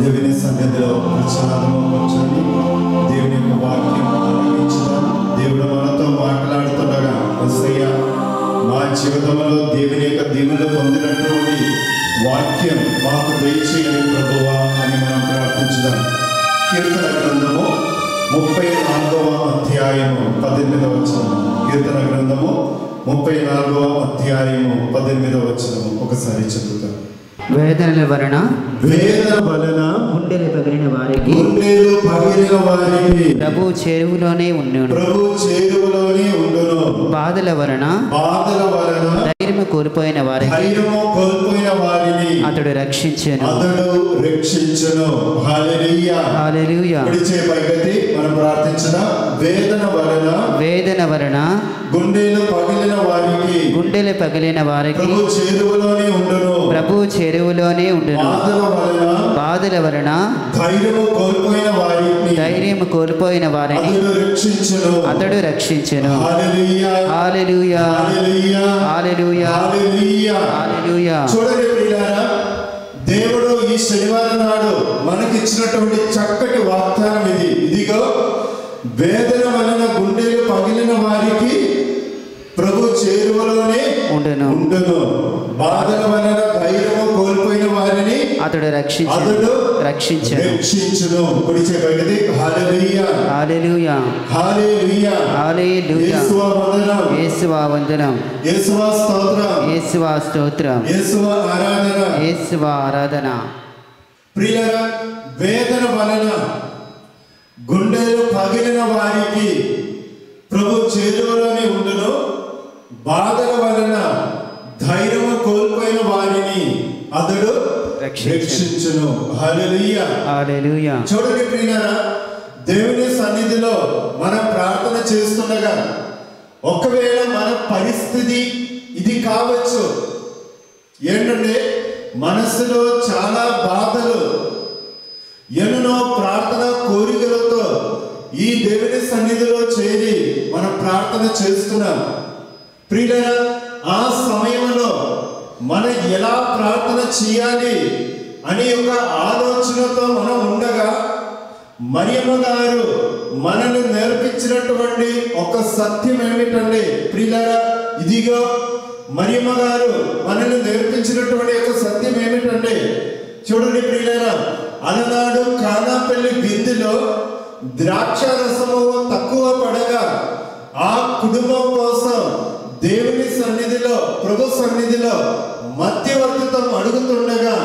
దేవుని సన్నిధిలో ప్రచారము వచ్చని దేవుని యొక్క వాక్యం ఆలకించడం దేవుడు మనతో మాట్లాడుతుండగా యేసయ్య మా జీవితంలో దేవుని యొక్క దీవెనలు పొందినటువంటి వాక్యం మాకు దయచేయని ప్రభువా అని మనం ప్రార్థించుదాం. కీర్తన గ్రంథము 34వ అధ్యాయము 18వ వచనం. కీర్తన గ్రంథము 34వ అధ్యాయము 18వ వచనం ఒకసారి చదువుతాం. వేదనల వలన గుండెలు పగిలిన వారికి ప్రభువు చేరువలోనే ఉండును. బాధల వలన ధైర్యము కోల్పోయిన వారికి అతడు రక్షించెను. వేదన వలన గుండెలు పగిలిన వారికి ప్రభువు చెరువులోనే ఉండును. బాధల వలన ధైర్యం కోల్పోయిన వారిని అతడు రక్షించెను. హల్లెలూయా, హల్లెలూయా, హల్లెలూయా. చూడండి ప్రియులారా, దేవుడు ఈ శనివారం నాడు మనకిచ్చినటువంటి చక్కటి వాగ్దానం ఇది. ఇదిగో వేదన వలన గుండెలు పగిలిన వారికి ప్రభు చేరువలోనే ఉండను. బాధల వలన ధైర్యం కోల్పోయిన వారిని అతడు రక్షించును. హల్లెలూయా, హల్లెలూయా, హల్లెలూయా, హల్లెలూయా. యేసువా వందనం, యేసువా స్తోత్రం, యేసువా స్తోత్రం, యేసువా ఆరాధన, యేసువా ఆరాధన. ప్రియులారా, వేదన వలన గుండెలు పగిలిన వారికి ప్రభు చేరువలోనే ఉండును. బాధల వలన ధైర్యము కోల్పోయిన వారిని అతడు రక్షించును. హల్లెలూయా, హల్లెలూయా. చూడండి ప్రియులారా, దేవుని సన్నిధిలో మనం ప్రార్థన చేస్తుండగా ఒకవేళ మన పరిస్థితి ఇది కావచ్చు ఏంటంటే మనసులో చాలా బాధలు, ఎన్నో ప్రార్థన కోరికలతో ఈ దేవుని సన్నిధిలో చేరి మనం ప్రార్థన చేస్తున్నాం. ప్రియులారా, ఆ సమయంలో మనం ఎలా ప్రార్థన చేయాలి అనే ఒక ఆలోచనతో మనం ఉండగా మరియమ్మ గారు మనను నేర్పించినటువంటి ఒక సత్యం ఏమిటండి ప్రియులారా, ఇదిగో మరియమ్మ గారు మనను నేర్పించినటువంటి ఒక సత్యం ఏమిటంటే, చూడండి ప్రియులారా, అలనాడు కానా పెళ్లి బిందులో ద్రాక్ష రసము తక్కువ పడగా ఆ కుటుంబం కోసం దేవుని సన్నిధిలో ప్రభు సన్నిధిలో మధ్యవర్తిత్వం అడుగుతుండగా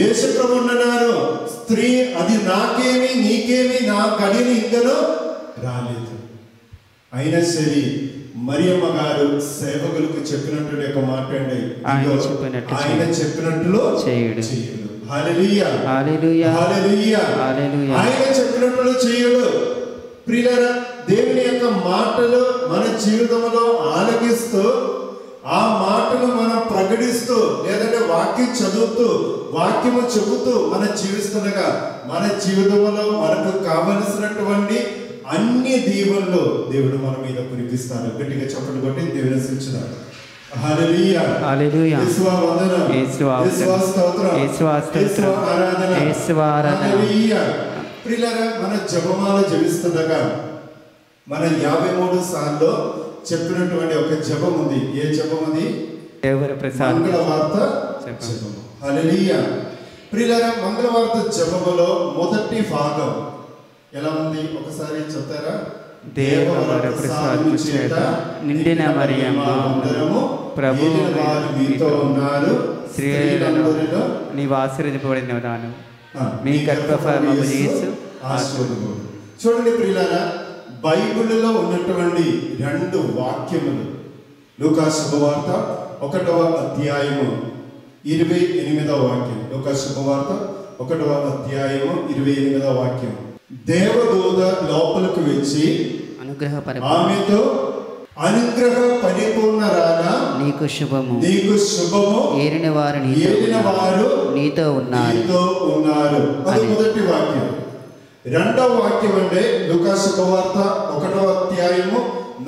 యేసు ప్రభువు అన్నారు, స్త్రీ అది నాకేమి నీకేమి, నా కడిని ఇంకను రాలేదు. అయినా సరే మరియమ్మ గారు సేవకులకు చెప్పినట్టు ఒక మాట అండి, ఆయన చెప్పినట్లు చేయుడు. హల్లెలూయా, హల్లెలూయా, హల్లెలూయా, హల్లెలూయా. ఆయన చెప్పినట్లు చేయుడు. ప్రియులారా, దేవుని యొక్క మాటలు మన జీవితంలో ఆలకిస్తూ ఆ మాటను మనం ప్రకటిస్తూ లేదంటే వాక్యం చదువుతూ వాక్యము చెబుతూ మనం జీవిస్తుండగా మన జీవితంలో మనకు కావలసినటువంటి అన్ని దీవెనలు దేవుడు మన మీద కురిపిస్తాడు. గట్టిగా చప్పట్లు కొట్టి దేవుని స్తుతించుదాం. హల్లెలూయా, హల్లెలూయా. యేసువా వందనం, యేసువా స్తోత్రం, యేసువా స్తోత్రం, యేసువా ఆరాధన, యేసువా ఆరాధన. హల్లెలూయా. ప్రియులారా, మన జపమాల జపిస్తుండగా మన 53 సార్లు చెప్పినటువంటి ఒక జపం ఉంది. ఏ జపం అది? మంగళవార్త జపం. హల్లెలూయా. ప్రియులారా, మంగళవార్త జపములో మొదటి భాగం ఎలా ఉంది ఒకసారి చెప్తారా? దేవవర ప్రసాదము చేత నిండిన మరియమ్మ అందరము ప్రభువు మీతో ఉన్నారు. స్త్రీలలో నీవు ఆశీర్వదింపబడినవు, నాను మీ గర్భఫలము యేసు ఆశీర్వదింపబడు. చూడండి ప్రియులారా, బైబిల్లో ఉన్నటువంటి రెండు వాక్యములు. లూకా శుభవార్త 1వ అధ్యాయము 28వ వాక్యం. లూకా శుభవార్త 1వ అధ్యాయము 28వ వాక్యం. దేవదూత లోపలకు వచ్చి ఆమెతో, అనుగ్రహ పరిపూర్ణరాలా, నీకు శుభము, నీకు శుభము, ఏలినవారు నీతో ఉన్నారు. అది మొదటి వాక్యం. రెండవ వాక్యం అంటే లూకా శుభవార్త 1వ అధ్యాయము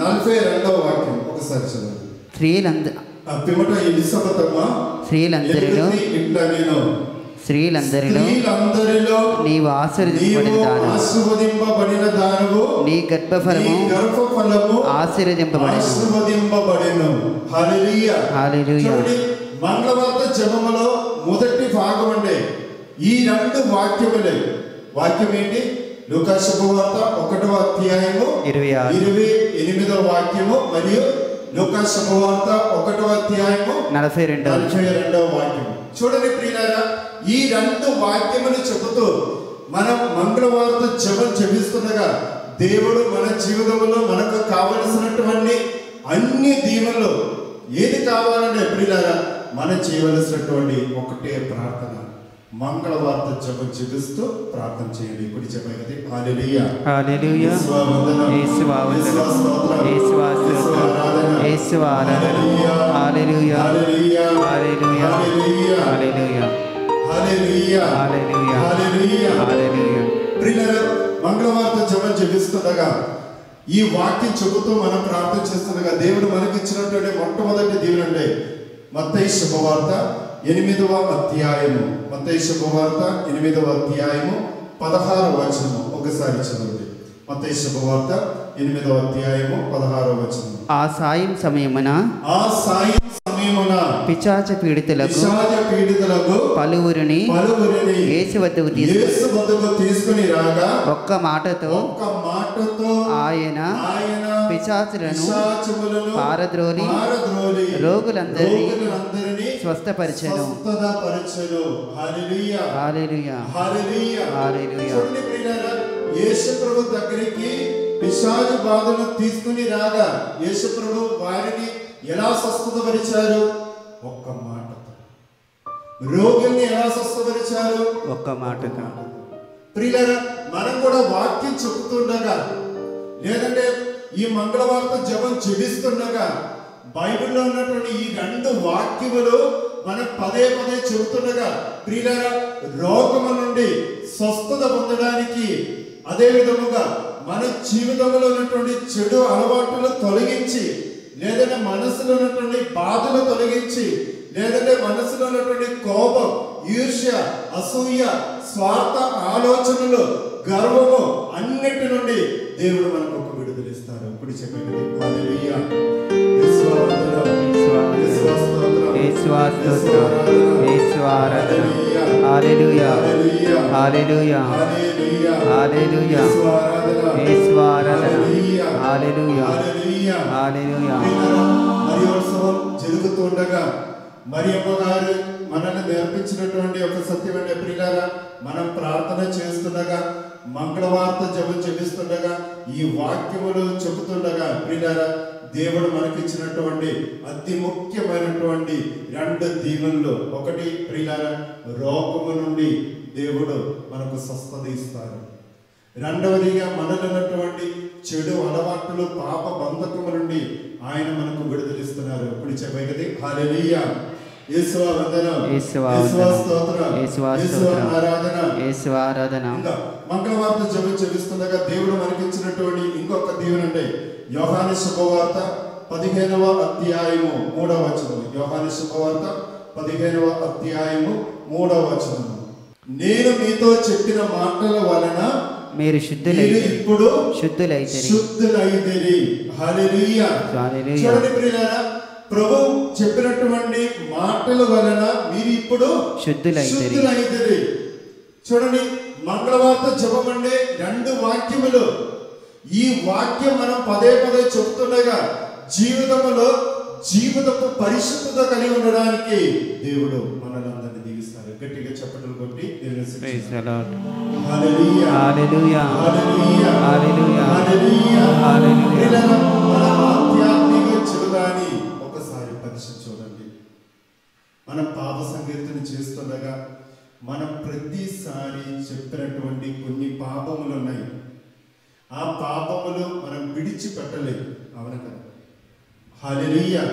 42వ వాక్యం ఒకసారి చదువు. స్త్రీలందరూ స్త్రీలందరిలో నీవు ఆశీర్వదింపబడిన దానివో నీ గర్భఫలము ఆశీర్వదింపబడెను. హల్లెలూయా హల్లెలూయా. మంగళవార్త జపములో మొదటి భాగం అంటే ఈ రెండు వాక్యములే. వాక్యం ఏంటి? లూకా శుభవార్త 1వ అధ్యాయము 28వ వాక్యము మరియు లూకా శుభవార్త 1వ అధ్యాయము 42వ వాక్యము. చూడండి ప్రియులారా, ఈ రెండు వాక్యములు చెబుతూ మనం మంగళవార్త జపం జపిస్తుండగా దేవుడు మన జీవితంలో మనకు కావలసినటువంటి అన్ని దీవెనలు ఏది కావాలంటే ప్రియులారా మనం చేయవలసినటువంటి ఒకటే ప్రార్థన. మంగళవార్త జపం జపిస్తూ ప్రార్థన చేయండి. ఇప్పుడు చెప్పగలి హల్లెలూయా హల్లెలూయా హల్లెలూయా హల్లెలూయా హల్లెలూయా హల్లెలూయా. ప్రియులారా, మంగళవార్త జపం జపిస్తుండగా ఈ వాక్యం చెబుతూ మనం ప్రార్థన చేస్తుండగా దేవుడు మనకి ఇచ్చినటువంటి మొట్టమొదటి దీవెన అంటే మత్తయి శుభవార్త 8వ అధ్యాయము 8వ అధ్యాయము 16వ వచనము. ఒకసారి చదువుతుంది. మత్తయి శుభవార్త 8వ అధ్యాయము 16వ వచనం. ఆ సాయం సమయమున పిశాచ పీడితులకు పలువురిని యేసు వద్దకు తీసుకుని రాగా ఒక్క మాటతో ఆయన పిశాచములను పారద్రోలి రోగులందరినీ స్వస్థపరిచెను. హల్లెలూయా హల్లెలూయా హల్లెలూయా. యేసు ప్రభు దగ్గరికి పిశాచ బాధను తీసుకుని రాగా యేసు ప్రభు వారిని ఎలా స్వస్థపరిచారు? ఒక్క మాట. రోగిని ఎలా స్వస్థపరిచారు? ఒక్క మాట. ప్రియులారా, మనం కూడా వాక్యం చెబుతుండగా లేదంటే ఈ మంగళవార్త జపం చెబిస్తుండగా బైబిల్లో ఉన్నటువంటి ఈ రెండు వాక్యములు మనం పదే పదే చెబుతుండగా ప్రియులారా రోగము నుండి స్వస్థత పొందడానికి, అదే విధముగా మన జీవితంలో ఉన్నటువంటి చెడు అలవాట్లను తొలగించి, లేదంటే మనసులో ఉన్నటువంటి బాధలు తొలగించి, లేదంటే మనసులో ఉన్నటువంటి కోపం, ఈర్ష్య, అసూయ, స్వార్థ ఆలోచనలు, గర్వము అన్నిటి నుండి దేవుడు మనకు ఒక విడుదల ఇస్తాడు. ఇప్పుడు చెప్పండి హల్లెలూయా జరుగుతుండగా మరి ఒకగారు మనల్ని నేర్పించినటువంటి ఒక సత్యం అంటే ప్రియులారా, మనం ప్రార్థన చేస్తుండగా మంగళవార్త జపం జపిస్తుండగా ఈ వాక్యములు చెబుతుండగా ప్రియులారా దేవుడు మనకిచ్చినటువంటి అతి ముఖ్యమైనటువంటి రెండు దీవెనలు. ఒకటి ప్రియులారా రోగము నుండి దేవుడు మనకు స్వస్థత ఇస్తారు. రెండవదిగా మనలున్నటువంటి చెడు అలవాట్లు, పాప బంధకము నుండి ఆయన మనకు విడుదలిస్తున్నారు. ఇప్పుడు చెప్పగలి హల్లెలూయా మంగళవార్త జపం జపిస్తుండగా దేవుడు మనకిచ్చినటువంటి ఇంకొక దీవెన అంటే యోహాను శుభవార్త 15వ అధ్యాయము 3వ వచనం. యోహాను శుభవార్త 15వ అధ్యాయము 3వ వచనం. నేను మీతో చెప్పిన మాటల వలన మీరు ఇప్పుడు శుద్ధులైతిరి. హల్లెలూయా హల్లెలూయా. ప్రభు చెప్పినటువంటి మాటల వలన మీరు ఇప్పుడు శుద్ధులైతిరి. చూడండి, మంగళవార్త జపమండే రెండు వాక్యములు. ఈ వాక్యం మనం పదే పదే చెబుతుండగా జీవితంలో జీవితపు పరిశుద్ధత కలిగి ఉండడానికి దేవుడు మనల్ని అందరినీ దీవిస్తారు. గట్టిగా చప్పట్లు కొట్టి ఆధ్యాత్మిక జీవితాన్ని ఒకసారి పరిశీలించండి. మనం పాప సంకీర్తన చేస్తుండగా మనం ప్రతిసారి చెప్పినటువంటి కొన్ని పాపములు ఉన్నాయి. ఆ పాపములు మనం విడిచిపెట్టలేదు. అవును కదా? హల్లెలూయా.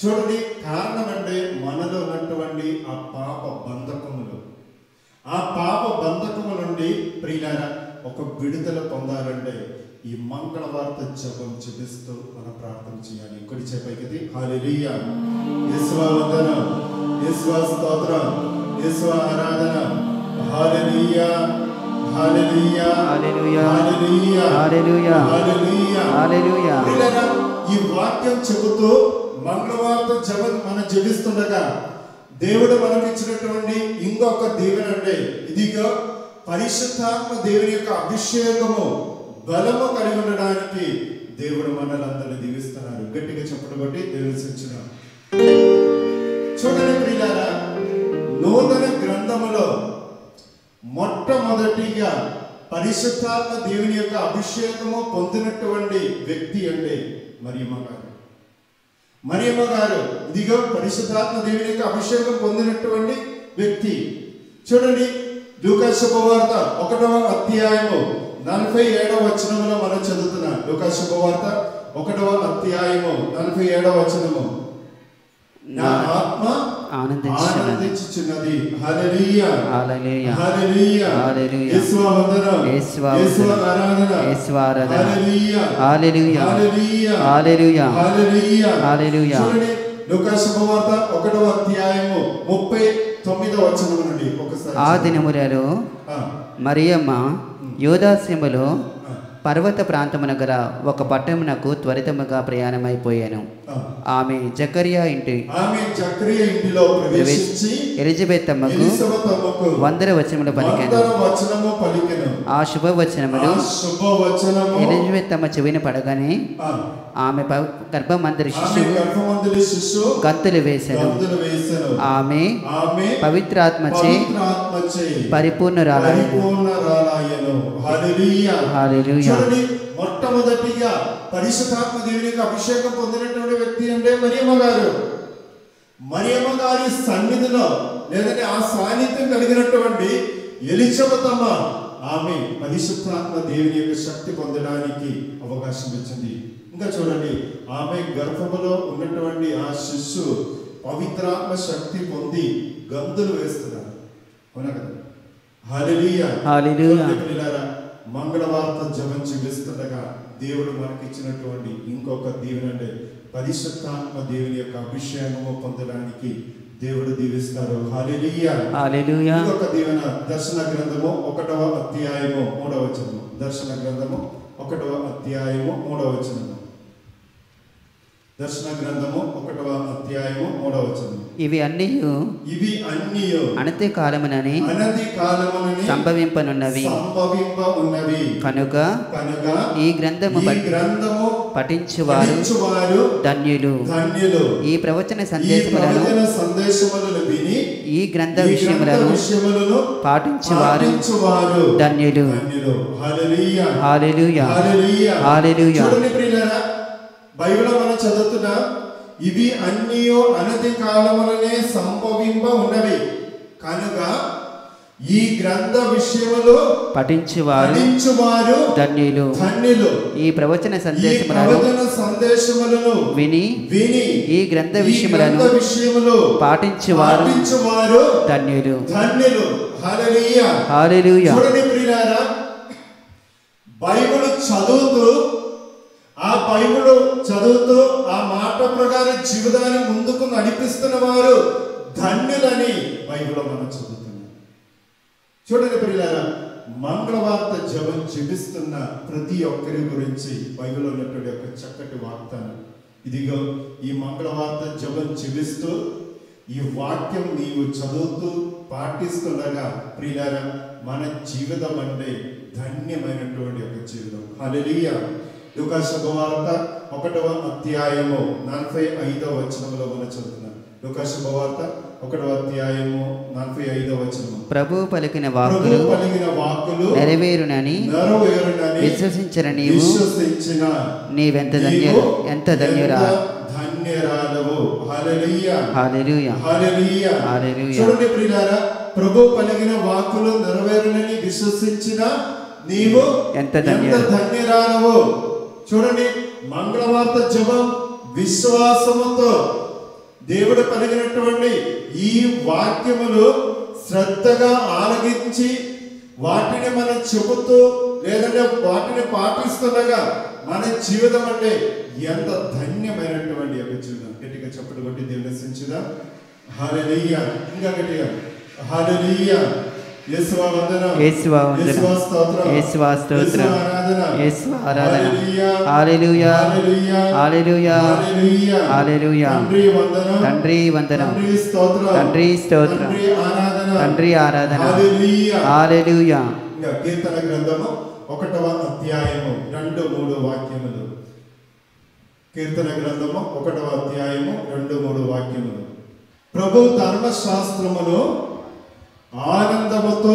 చూడండి, కారణం అంటే మనలో ఉన్నటువంటి ఆ పాప బంధకములు. ఆ పాప బంధకము నుండి ప్రియులారా ఒక విడుదల పొందాలంటే ఈ మంగళవార్త జపం జపిస్తూ మనం ప్రార్థన చేయాలి. ఇంకొకటి చెప్పగలి హల్లెలూయా యేసు వందనం యేసు స్తోత్రం యేసు ఆరాధన Hallelujah. Hallelujah. Hallelujah. Hallelujah. Hallelujah. Hallelujah. Hallelujah. Hallelujah. ఈ వాక్యం చెబుతూ మంగళవార్త జపం మనం జపిస్తుండగా దేవుడు మనకు ఇచ్చినటువంటి ఇంకొక దీవెన అంటే ఇదిగో పరిశుద్ధాత్మ దేవుని యొక్క అభిషేకము బలము కలిగి ఉండడానికి దేవుడు మనలందరినీ దీవిస్తున్నారు. గట్టిగా చెప్పడం బట్టి దేవుని స్తుతించుదాం. చూడండి ప్రియులారా, నూతన గ్రంథములో మొట్టమొదటిగా పరిశుద్ధాత్మ దేవుని యొక్క అభిషేకము పొందినటువంటి వ్యక్తి అంటే మరియమ్మ గారు. ఇదిగో పరిశుద్ధాత్మ దేవుని యొక్క అభిషేకం పొందినటువంటి వ్యక్తి. చూడండి లూకా శుభవార్త 1వ అధ్యాయము 47వ వచనంలో మనం చదువుతున్నాం. లూకా శుభవార్త 1వ అధ్యాయము 47వ వచనము నా ఆత్మ ఆనందించుచున్నది. హల్లెలూయా హల్లెలూయా హల్లెలూయా హల్లెలూయా యేసు ఆరాధన హల్లెలూయా హల్లెలూయా హల్లెలూయా హల్లెలూయా హల్లెలూయా. చూడండి లూకా శుభవార్త 1వ అధ్యాయము 39వ వచనం నుండి ఒకసారి. ఆ దినములలో మరియమ్మ యూదాసీమలో పర్వత ప్రాంతమున గల ఒక పట్టణమునకు త్వరితముగా ప్రయాణమైపోయాను. ఆమె జకరియా ఇంటిలో ప్రవేశించి ఎలిజబెత్ అమ్మకు 100 వచనములు పలికెను. ఆ శుభవచనములు ఎలిజబెత్ అమ్మ చెవిన పడగానే ఆమె గర్భమందరి శిశువు గంతులు వేసెను. ఆమె పవిత్రాత్మచే పరిపూర్ణురాలయెను. మొట్టమొదటిగా పరిశుద్ధాత్మ దేవుని యొక్క అభిషేకం పొందినటువంటి వ్యక్తి అంటే మరియమ్మ గారి సన్నిధిలో లేదంటే ఆ సాన్నిధ్యం కలిగినటువంటి ఎలిజబెత్ అమ్మ ఆమె పరిశుద్ధాత్మ దేవుని యొక్క శక్తి పొందడానికి అవకాశం ఇచ్చింది. ఇంకా చూడండి, ఆమె గర్భములో ఉన్నటువంటి ఆ శిశువు పవిత్రాత్మ శక్తి పొంది గంతులు వేస్తున్నారు. అవునా కదా? హల్లెలూయా హల్లెలూయా. మంగళవార్త జపం చేస్తుండగా దేవుడు మనకి ఇచ్చినటువంటి ఇంకొక దీవెన అంటే పరిశుద్ధాత్మ దేవుని యొక్క అభిషేకము పొందడానికి దేవుడు దీవిస్తారు. హల్లెలూయా హల్లెలూయా. ఇంకొక దీవెన దర్శన గ్రంథము 1వ అధ్యాయము 3వ వచనము. దర్శన గ్రంథము 1వ అధ్యాయము 3వ వచనము. దర్శన గ్రంథము 1వ అధ్యాయము 3వ వచనం. ఇవి అన్నియు అనతికాలముననే సంభవింపనున్నవి. కనుక ఈ గ్రంథము పఠించువారు ధన్యులు. ఈ ప్రవచన సందేశములను విని ఈ గ్రంథ విషయములను పాటించువారు ధన్యులు. హల్లెలూయా హల్లెలూయా హల్లెలూయా. బైబిల్లో మనం చదువుతున్నాం, ఇవి అన్నియో అనతి కాలములనే సంభవింప ఉన్నవి కనుక ఈ గ్రంథ విషయములో పఠించువారు ధన్యులు. ఈ ప్రవచన సందేశములను విని ఈ గ్రంథ విషయములను పాటించువారు ధన్యులు. హల్లెలూయా హల్లెలూయా. ప్రియులారా, బైబిల్ చదువుతూ ఆ బైబిల్ చదువుతూ ఆ మాట ప్రకారం జీవితాన్ని ముందుకు నడిపిస్తున్న వారు ధన్యులని బైబిల్లో మనం చదువుతున్నాం. చూడండి ప్రియులారా, మంగళవార్త జపం జీవిస్తున్న ప్రతి ఒక్కరి గురించి బైబిల్లో ఉన్నటువంటి ఒక చక్కటి వాగ్దానం. ఇదిగో ఈ మంగళవార్త జపం జీవిస్తూ ఈ వాక్యం నీవు చదువుతూ పాటిస్తుండగా ప్రియులారా, మన జీవితం అంటే ధన్యమైనటువంటి ఒక జీవితం. హల్లెలూయా. లూకా శుభవార్త 1వ అధ్యాయము 45వ వచనంలో మనం చదువుతున్నాం. లూకా శుభవార్త 1వ అధ్యాయము 45వ వచనం. ప్రభువు పలికిన వాక్కులు నెరవేరునని విశ్వసించిన నీవెంత ధన్యురాలవు. హల్లెలూయా హల్లెలూయా హల్లెలూయా హల్లెలూయా. చూడండి ప్రియులారా, ప్రభువు పలికిన వాక్కులు నెరవేరునని విశ్వసించిన నీవు ఎంత ధన్యురాలవు. చూడండి, మంగళవార్త జపం విశ్వాసముతో దేవుడు పలికినటువంటి ఈ వాక్యములు శ్రద్ధగా ఆలకించి వాటిని మనం చెబుతూ లేదంటే వాటిని పాటిస్తుండగా మన జీవితం అంటే ఎంత ధన్యమైనటువంటి యొక్క జీవితం. గట్టిగా చెప్పడం బట్టి దేవుని స్తుతించుదాం. హల్లెలూయా. ఇంకా గట్టిగా హల్లెలూయా. இயேசுவா வந்தனம், இயேசுவா ஸ்தோத்திரம், இயேசுவா ஆராதனை. ஹல்லேலூயா, ஹல்லேலூயா, ஹல்லேலூயா. நன்றி வந்தனம், நன்றி ஸ்தோத்திரம், நன்றி ஆராதனை. ஹல்லேலூயா. ఇంకా కీర్తన గ్రంథము 1వ అధ్యాయము 2-3 వాక్యములు. కీర్తన గ్రంథము 1వ అధ్యాయము 2-3 వాక్యములు. ప్రభు ధర్మశాస్త్రమును ఆనందముతో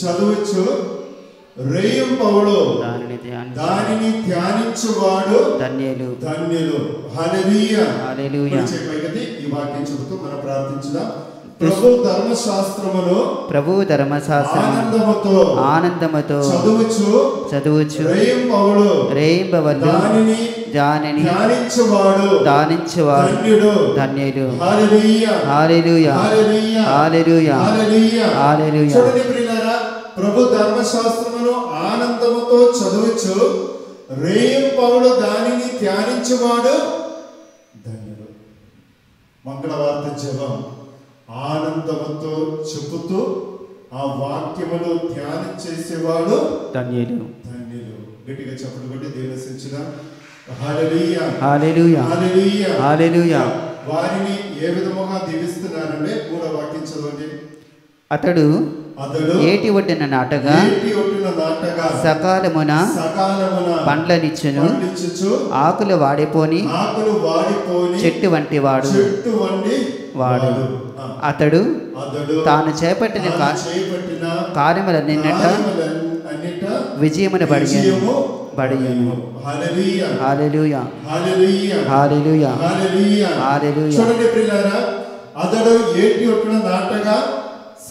చదువుచు రేయింపవుడు దానిని ధ్యానించువాడు ధన్యులు ధన్యులు. హల్లెలూయా, హల్లెలూయా. ఈ వాక్యం చెబుతూ మనం ప్రార్థించుదాం. ప్రభు ధర్మశాస్త్రము ఆనందముతో చదువుచు రేయింపవలు దానిని ధ్యానించువాడు ధన్యులు. హల్లెలూయా, హల్లెలూయా, హల్లెలూయా. ప్రభు ధర్మశాస్త్రమును ఆనందముతో చదువుచు రేయింపవలు దానిని ధ్యానించువాడు ధన్యులు. మంగళవార్త జపం ఆనందముతో చెబుతూ ఆ వాక్యమును ధ్యానం చేసేవాడు ధన్యులు ధన్యులు. గట్టిగా చెప్పడం కొట్టి దేవుని స్తుతిద్దాం. హల్లెలూయా, హల్లెలూయా, హల్లెలూయా, హల్లెలూయా. వారిని ఏ విధముగా దీవిస్తున్నారంటే కూడా వాక్యం చదవండి. అతడు ఏటి ఒడ్డిన నాటగా సకాలమున పండ్లనిచ్చును, ఆకులు వాడిపోని చెట్టు వంటి వాడు వాడు. అతడు తాను చేపట్టిన కార్యములన్నిట విజయమును బడియను. హల్లెలూయా, హల్లెలూయా, హల్లెలూయా.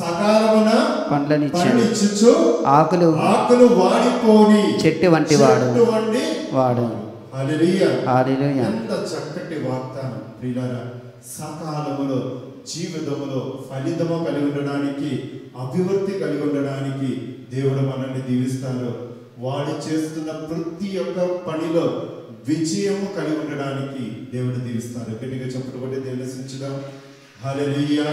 సకాలమున పండ్లనిచ్చు, ఆకులు వాడిపోని చెట్టు వంటి వాడు వాడు. హల్లెలూయా. ఎంత చక్కటి వాగ్దానం ప్రియులారా. సకాలములో జీవితములో ఫలితము కలిగి ఉండడానికి, అభివృద్ధి కలిగి ఉండడానికి దేవుడు మనల్ని దీవిస్తాడు. వాడు చేస్తున్న ప్రతి ఒక్క పనిలో విజయము కలిగి ఉండడానికి దేవుడు దీవిస్తాడు. గట్టిగా చప్పట్లు కొట్టి దేవుని స్తుతిద్దాం. హల్లెలూయా.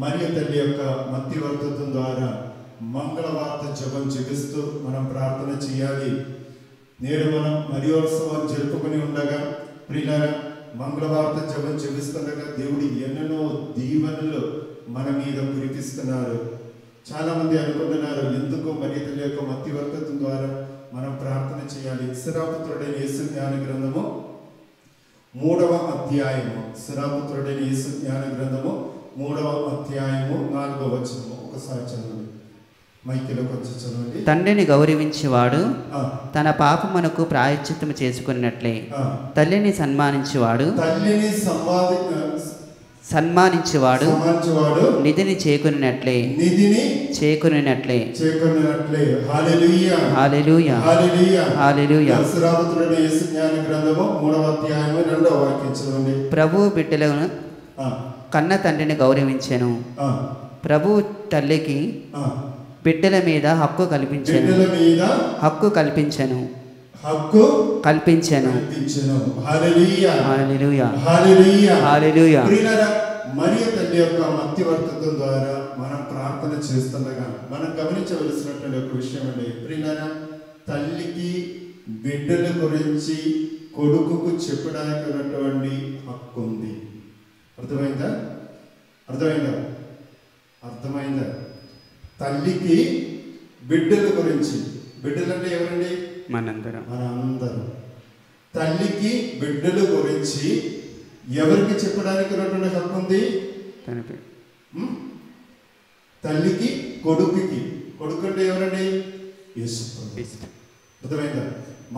మరియ తల్లి యొక్క మధ్యవర్తిత్వం ద్వారా మంగళవార్త జపం జపిస్తూ మనం ప్రార్థన చేయాలి. నేడు మనం మరియోత్సవం జరుపుకుని ఉండగా ప్రియులారా, మంగళవార్త జపం జపిస్తుండగా దేవుడు ఎన్నెన్నో దీవెనలు మన మీద కురిపిస్తున్నారు. చాలా మంది అనుకుంటున్నారు, ఎందుకు మరియ తల్లి యొక్క మధ్యవర్తిత్వం ద్వారా మనం ప్రార్థన చేయాలి. శ్రాపుత్రుడైన యేసు జ్ఞాన గ్రంథము 3వ అధ్యాయము, శ్రాపుత్రుడైన యేసు జ్ఞాన గ్రంథము 3వ అధ్యాయము 4వ వచనము ఒకసారి చదవండి. మైకిలో కొంచెం చదవండి. తండ్రిని గౌరవించేవాడు తన పాపమునకు ప్రాయశ్చిత్తము చేసుకున్నట్లే తల్లిని సన్మానించేవాడు నిధిని చేకున్నట్లే. హల్లెలూయా, హల్లెలూయా, హల్లెలూయా. ప్రభు బిడ్డలను కన్న తండ్రిని గౌరవించెను, ప్రభు తల్లికి బిడ్డల మీద హక్కు కల్పించెను. హల్లెలూయా, హల్లెలూయా, హల్లెలూయా. మరియ తల్లి యొక్క మధ్యవర్తిత్వం ద్వారా మనం ప్రార్థన చేస్తుండగా మనం గమనించవలసినటువంటి ఒక విషయం అండి ప్రియులారా, తల్లికి బిడ్డల గురించి కొడుకుకు చెప్పడానికి ఉన్నటువంటి హక్కు ఉంది. అర్థమైందా? తల్లికి బిడ్డల గురించి, బిడ్డలంటే ఎవరండి? మనందరం. తల్లికి బిడ్డల గురించి ఎవరికి చెప్పడానికి ఉన్నటువంటి హక్కు ఉంది? తల్లికి కొడుకుకి. కొడుకు అంటే ఎవరండి? యేసు. అర్థమైందా?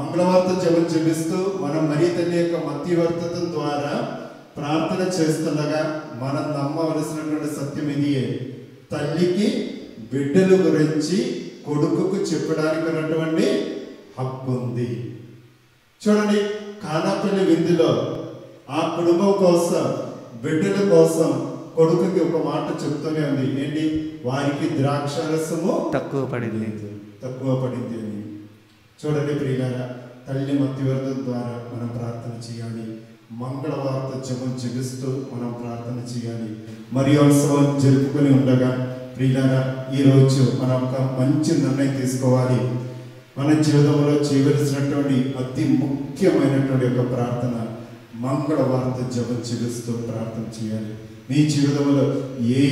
మంగళవార్త జపం జపిస్తూ మనం మరియ తల్లి యొక్క మధ్యవర్తిత్వం ద్వారా ప్రార్థన చేస్తుండగా మనం నమ్మవలసినటువంటి సత్యం ఇదియే, తల్లికి బిడ్డల గురించి కొడుకుకు చెప్పడానికి ఉన్నటువంటి హక్కు ఉంది. చూడండి, కానాపల్లి విందులో ఆ కుటుంబం కోసం, బిడ్డల కోసం కొడుకుకి ఒక మాట చెప్తూనే ఉంది. ఏంటి? వారికి ద్రాక్షరసము తక్కువ పడింది అని. చూడండి ప్రియులారా, తల్లి మధ్యవర్తం ద్వారా మనం ప్రార్థన చేయాలి. మంగళవార్త జపం జపిస్తూ మనం ప్రార్థన చేయాలి. మరి అవసరం జరుపుకొని ఉండగా ప్రియులారా, ఈరోజు మనం ఒక మంచి నిర్ణయం తీసుకోవాలి. మన జీవితంలో చేయవలసినటువంటి అతి ముఖ్యమైనటువంటి ఒక ప్రార్థన మంగళవార్త జపం జపిస్తూ ప్రార్థన చేయాలి. మీ జీవితంలో ఏ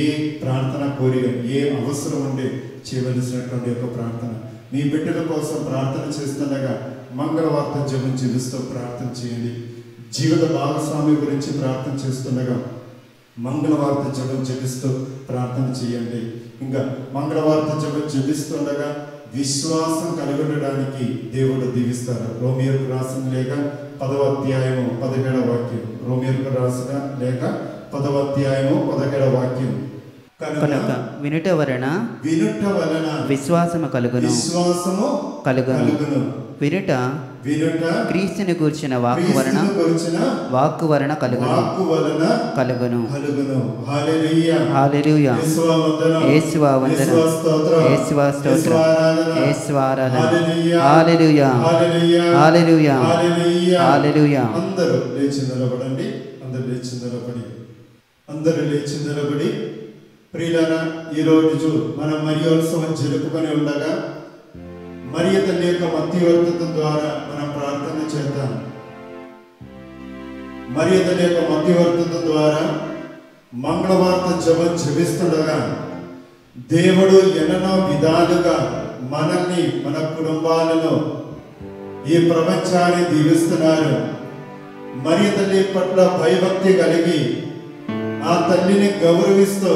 ప్రార్థన కోరిక, ఏ అవసరం ఉండే చేయవలసినటువంటి ఒక ప్రార్థన, మీ బిడ్డల కోసం ప్రార్థన చేస్తుండగా మంగళవార్త జపం జపిస్తూ ప్రార్థన చేయండి. జీవిత భాగస్వామి గురించి ప్రార్థన చేస్తుండగా మంగళవార్త జపం జపిస్తూ ప్రార్థన చేయండి. ఇంకా మంగళవార్త జపం జపిస్తుండగా విశ్వాసం కలిగి ఉండడానికి దేవుడు దీవిస్తారు. రోమియోకు రాసిన లేక 10వ అధ్యాయము 17వ వాక్యం, రోమియోకు రాసిన లేక 10వ అధ్యాయము 17వ వాక్యం. కనుక వినుట వలన విశ్వాసము కలుగును, వినుట క్రీస్తుని గూర్చిన వాక్కు వలన కలుగును. హల్లెలూయా, హల్లెలూయా. యేసువా వందనం, యేసువా స్తోత్రం, యేసువా ఆరాధన. హల్లెలూయా, హల్లెలూయా, హల్లెలూయా. అందరూ లేచి నిలబడండి. అందరూ లేచి నిలబడి ప్రియులారా, ఈరోజు మనం మరియోత్సవం జరుపుకొని ఉండగా మరియ తల్లి యొక్క మధ్యవర్తిత్వం ద్వారా మనం ప్రార్థన చేద్దాం. మరియ తల్లి యొక్క మధ్యవర్తిత్వం ద్వారా మంగళవార్త జపం జపిస్తుండగా దేవుడు ఎన్నో విధాలుగా మనల్ని, మన కుటుంబాలను, ఈ ప్రపంచాన్ని దీవిస్తున్నారు. మరియ తల్లి పట్ల భయభక్తి కలిగి ఆ తల్లిని గౌరవిస్తూ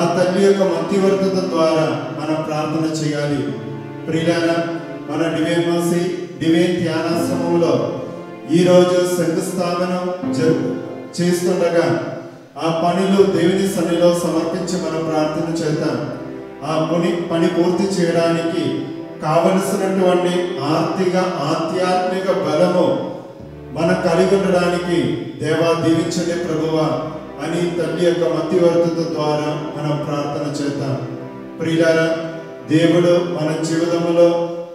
ఆ తల్లి యొక్క మధ్యవర్తిత్వం ద్వారా మనం ప్రార్థన చేయాలి. ప్రియులారా, మన డివైన్ ధ్యానాశ్రమంలో ఈరోజు శంకుస్థాపన చేస్తుండగా ఆ పనిలో దేవుని సన్నిధిలో సమర్పించి మనం ప్రార్థన చేద్దాం. ఆ పని పూర్తి చేయడానికి కావలసినటువంటి ఆర్థిక ఆధ్యాత్మిక బలము మనం కలిగి ఉండడానికి దేవా దీవించండి ప్రభువా అని తల్లి యొక్క మధ్యవర్తిత్వం ద్వారా మనం ప్రార్థన చేద్దాం. ప్రియులారా, దేవుడు మన జీవితంలో,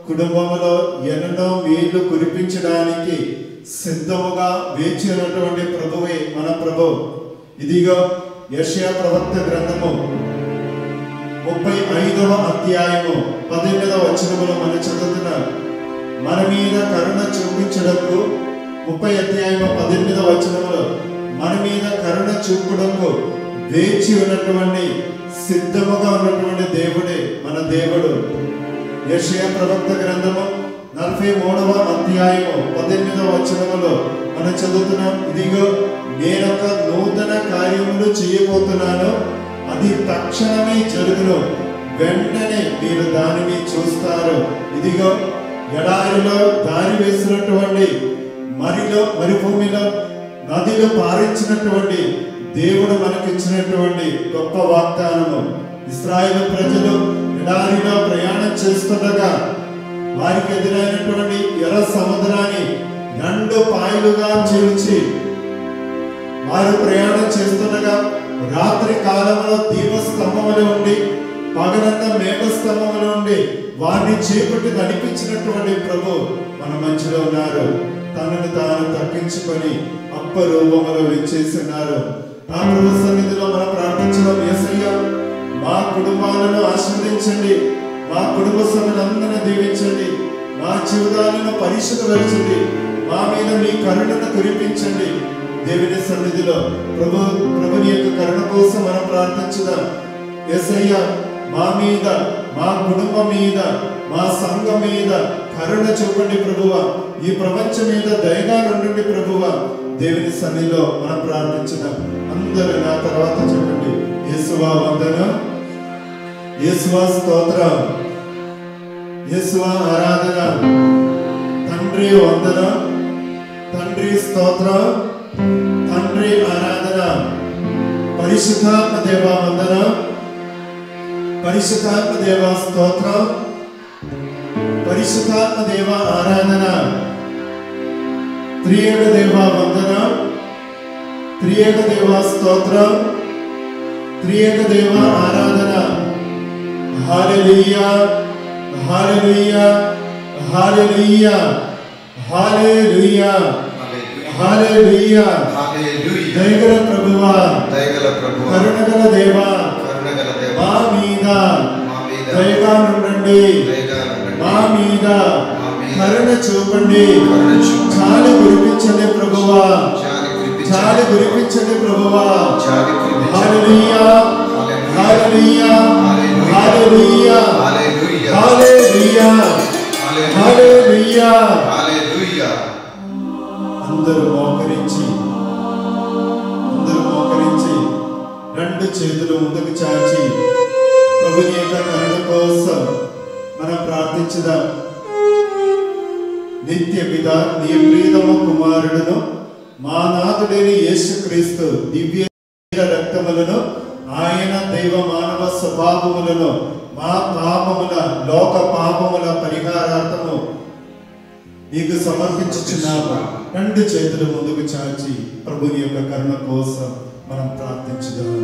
కుటుంబంలో ఎన్నో మేలు కురిపించడానికి సిద్ధముగా వేచి ఉన్నటువంటి ప్రభువే మన ప్రభు. ఇదిగో యెషయా ప్రవక్త గ్రంథము 35వ అధ్యాయము 18వ వచనములో మనం చదువుతున్నాం. మన మీద కరుణ చూపించడకు 30వ అధ్యాయము 18వ వచనములో మన మీద కరుణ చూపడకు వేచి ఉన్నటువంటి సిద్ధముగా ఉన్నటువంటి దేవుడే మన దేవుడు. యెషయా ప్రవక్త గ్రంథము 43వ అధ్యాయము 18వ వచనములో మనం చదువుతున్నాం. ఇదిగో నేనొక నూతన కార్యములు చేయబోతున్నాను, అది తక్షణమే జరుగును, వెంటనే మీరు దానిని చూస్తారు. ఇదిగో ఎడారిలో దారి వేసినటువంటి, మరుభూమిలో నదిలో పారించినటువంటి దేవుడు మనకిచ్చినటువంటి గొప్ప వాగ్దానము. ఇశ్రాయేలు ప్రజలు ఎడారిలో ప్రయాణం చేస్తుండగా వారికి ఎదురైనటువంటి ఎర్ర సముద్రాన్ని 2 పాయలుగా చీల్చి వారు ప్రయాణం చేస్తుండగా రాత్రి కాలంలో దీపస్తంభములు ఉండి పగలంతా మేఘస్తంభములు ఉండి వారిని చేపట్టి నడిపించినటువంటి ప్రభు మన మధ్యలో ఉన్నారు. తనను తాను తగ్గించుకొని అప్ప రూపంలో విచ్చేస్తున్నారు. ఆ ప్రభు సన్నిధిలో మనం ప్రార్థించడం, యేసయ్యా మా కుటుంబాలను ఆశీర్వదించండి, మా కుటుంబ సభ్యులందరినీ దీవించండి, మా జీవితాలను పరిశుభ్రపరచండి, మా మీద మీ కరుణను కురిపించండి. దేవుని సన్నిధిలో ప్రభుని యొక్క కరుణ కోసం మనం ప్రార్థించుదాం. యేసయ్యా మా మీద, మా కుటుంబం మీద, మా సంఘం మీద కరుణ చూపండి ప్రభువా, ఈ ప్రపంచం మీద దయగా ఉండండి ప్రభువా. దేవుని సన్నిధిలో మనం ప్రార్థించుదాం. అందరూ నా తర్వాత చెప్పండి, యేసువా వందనం, యేసువా స్తోత్రం, యేసువా ఆరాధన. తండ్రి వందనం, తండ్రి స్తోత్రం, తండ్రి ఆరాధన. పరిశుద్ధాత్మ దేవ వందనం, పరిశుద్ధాత్మ దేవ స్తోత్రం, పరిశుద్ధాత్మ దేవ ఆరాధన. త్రియేక దేవ వందన, త్రియేక దేవ స్తోత్రం, త్రియేక దేవ ఆరాధన. హల్లెలూయా, హల్లెలూయా, Hallelujah. Hallelujah. Hallelujah. Hallelujah. Daigala Prabhuva. Daigala Prabhuva. Karunagala Deva. Karunagala Deva. Maamida. Maamida. Daiganundandi. Daiganundandi. Maamida. Maamida. Karuna chupandi. Karuna chupandi. Chaali guripinchane Prabhuva. Chaali guripinchane Prabhuva. Chaali guripinchane Prabhuva. Hallelujah. Hallelujah. Hallelujah. Hallelujah. Hallelujah. Hallelujah. Hallelujah. అందరూ మోకరించి రెండు చేతులు ముందుకు చాచి ప్రభుని యొక్క కరుణ కోసం మనం ప్రార్థించుదాం. నిత్య పితా నీ ప్రియతమ కుమారుడును మా నాథుడైన యేసుక్రీస్తు దివ్య రక్తములను ఆయన దైవ మానవ స్వభావములను మా పాపముల లోక పాపముల పరిహారార్థము నీకు సమర్పించుచున్నాము. రెండు చేతులు ముందుకు చాచి ప్రభుని యొక్క కరుణ కోసం మనం ప్రార్థించుదాం.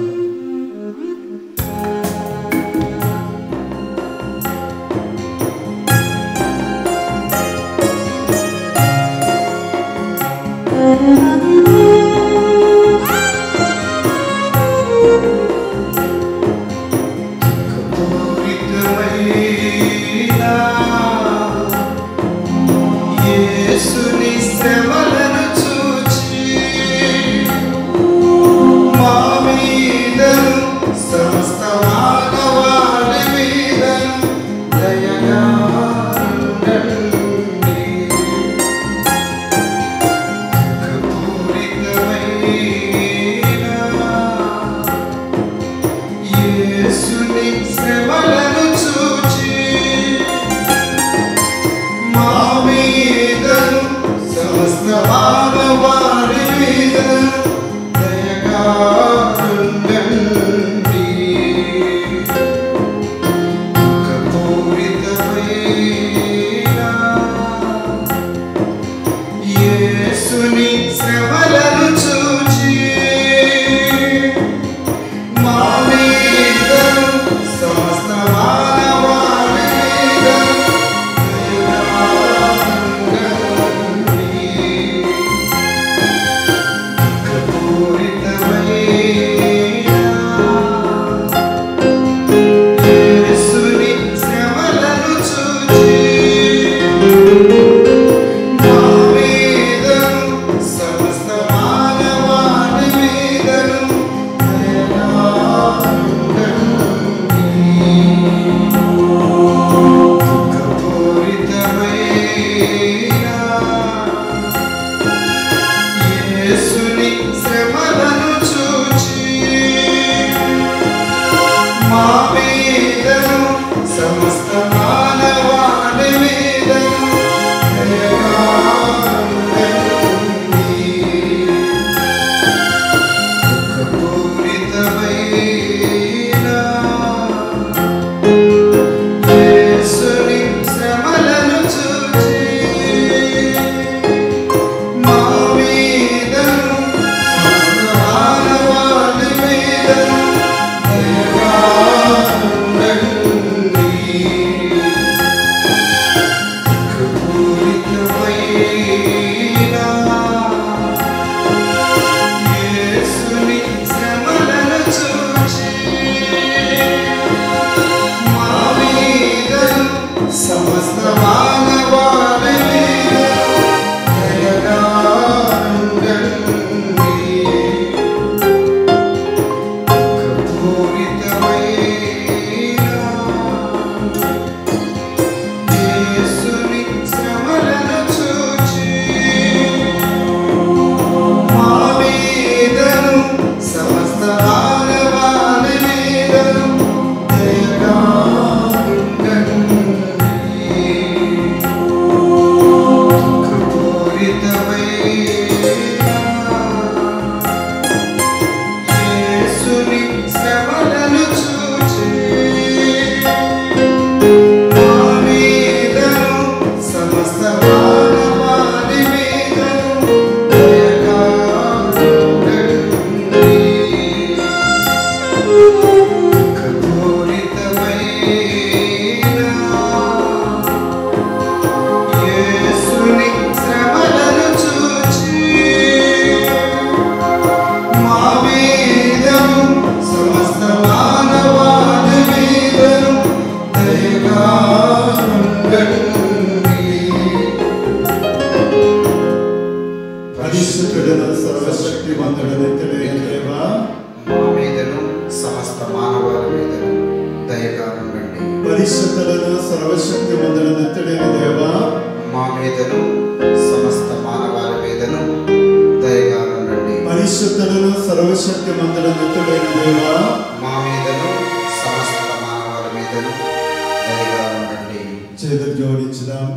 చేతులు జోడించుదాం,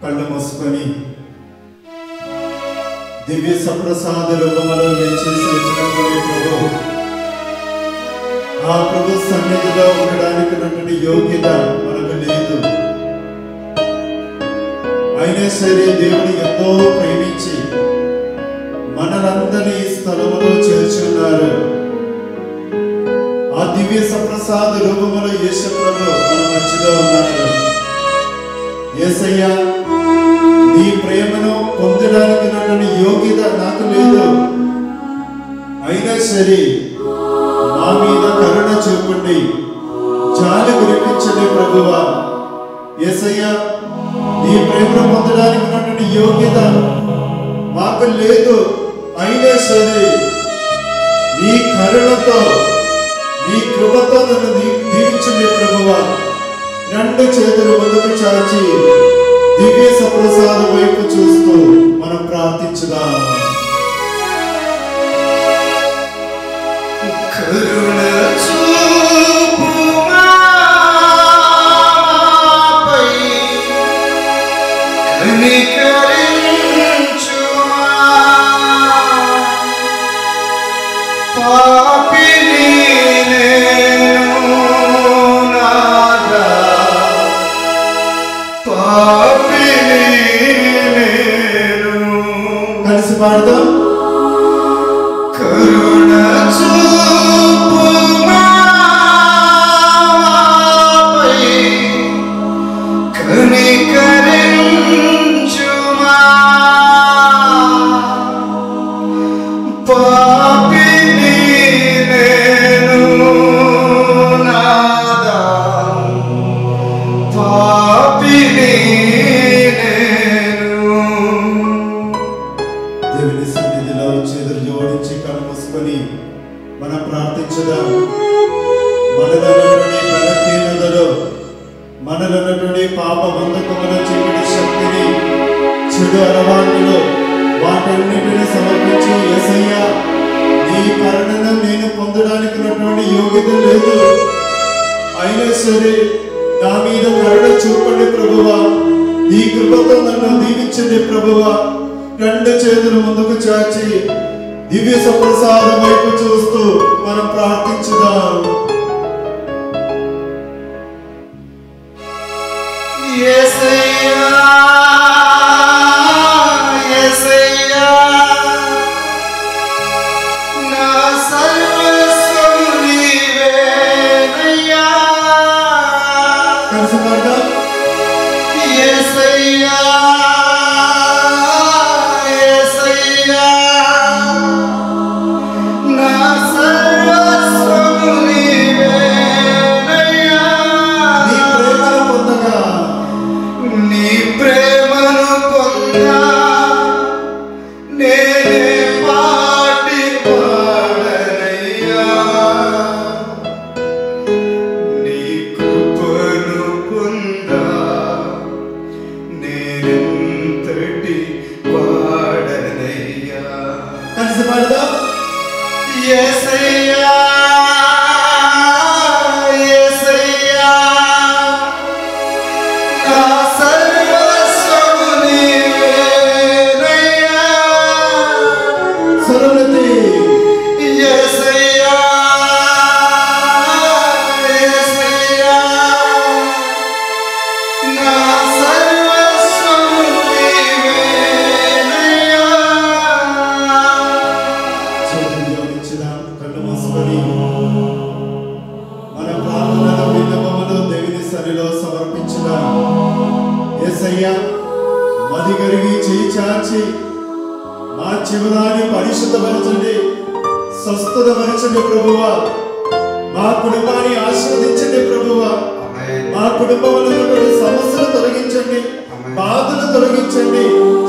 కళ్ళు మూసుకొని దివ్య సప్రసాద రూపంలో ఆ ప్రభు సన్నిధిలో ఉండడానికి యోగ్యత మనకు లేదు. అయినా సరే దేవుడు ఎంతో ప్రేమించి మనలందరినీ ఈ స్థలంలో చేర్చున్నారు. ఆ దివ్య సప్రసాద రూపంలో యేసు ప్రభు మన మధ్యలో ఉన్నారు. యేసయ్య, నీ ప్రేమను పొందడానికి నన్ను యోగ్యత నాకు లేదు, అయినా సరే నా మీద కరుణ చూపండి, చాలు గురిపించండి ప్రభువా. యేసయ్య, నీ ప్రేమను పొందడానికి నన్ను యోగ్యత మాకు లేదు, అయినా సరే నీ కరుణతో నీ కృపతో నన్ను దీవించండి ప్రభువా. రెండు చేతులు ముందుకు చాచి దివ్య సప్రసాదం వైపు చూస్తూ మనం ప్రార్థించుదాం.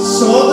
Vinuvaada.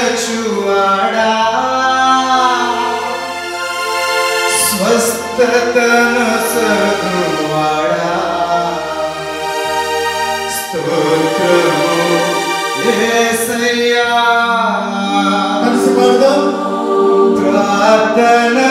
चुवाड़ा स्वस्थ तन सगुवाड़ा स्तोत्र येसया परस्पर प्रार्थना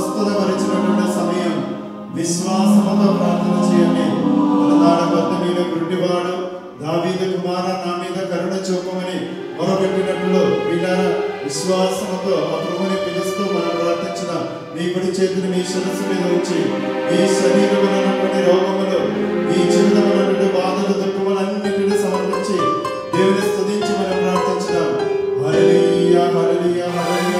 ప్రస్తుతపరిచినటువంటి సమయం విశ్వాసముతో ప్రార్థన చేయండి. తలదాడ కొత్త మీద గుడ్డివాడు దావీదు కుమారుడా నా మీద కరుణ చూపమని మొరపెట్టినట్లు వీళ్ళారా విశ్వాసముతో ఆ ప్రభువుని పిలుస్తూ మనం ప్రార్థించిన మీ కుడి చేతిని మీ శిరస్సు మీద ఉంచి మీ శరీరమునటువంటి రోగములు మీ జీవితమునటువంటి బాధలు దుఃఖములన్నిటిని సమర్పించి దేవుని స్తుతించి మనం ప్రార్థించినాం. హల్లెలూయా హల్లెలూయా హల్లెలూయా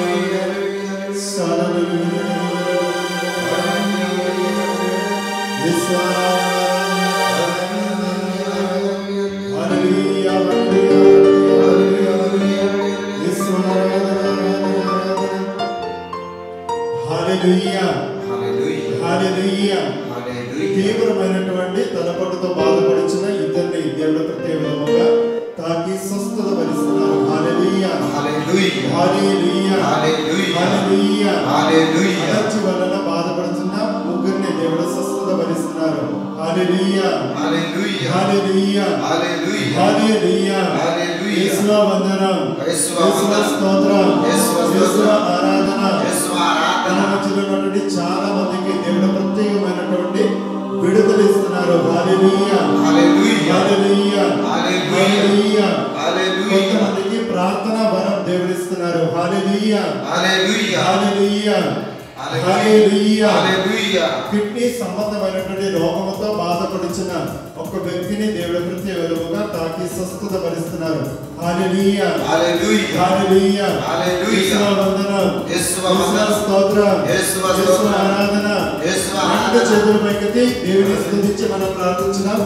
సల్లెలూయా విశ్వాస తీవ్రమైనటువంటి తలపట్టుతో బాధపడిచిన ఇద్దరిని దేవుడు ప్రత్యేక విధముగా తాకి స్వస్థత వరిస్తున్నారు. అలర్జీ వలన బాధపడుతున్న ముగ్గురిని దేవుడు స్వస్థత వరిస్తున్నారు. చాలా మందికి దేవుడు ప్రత్యేకమైనటువంటి విడుదల ఇస్తున్నారు. కొంతమందికి ప్రార్థన వరం దేవుడు ఇస్తున్నారు. కిడ్నీ సంబంధమైనటువంటి రోగముతో బాధపడిచిన ఒక వ్యక్తిని దేవుడు ప్రత్యేకముగా తాకి స్వస్థత పరిస్తున్నారు. చేతులపైకి దేవుని స్తుతించి మనం ప్రార్థించినాం.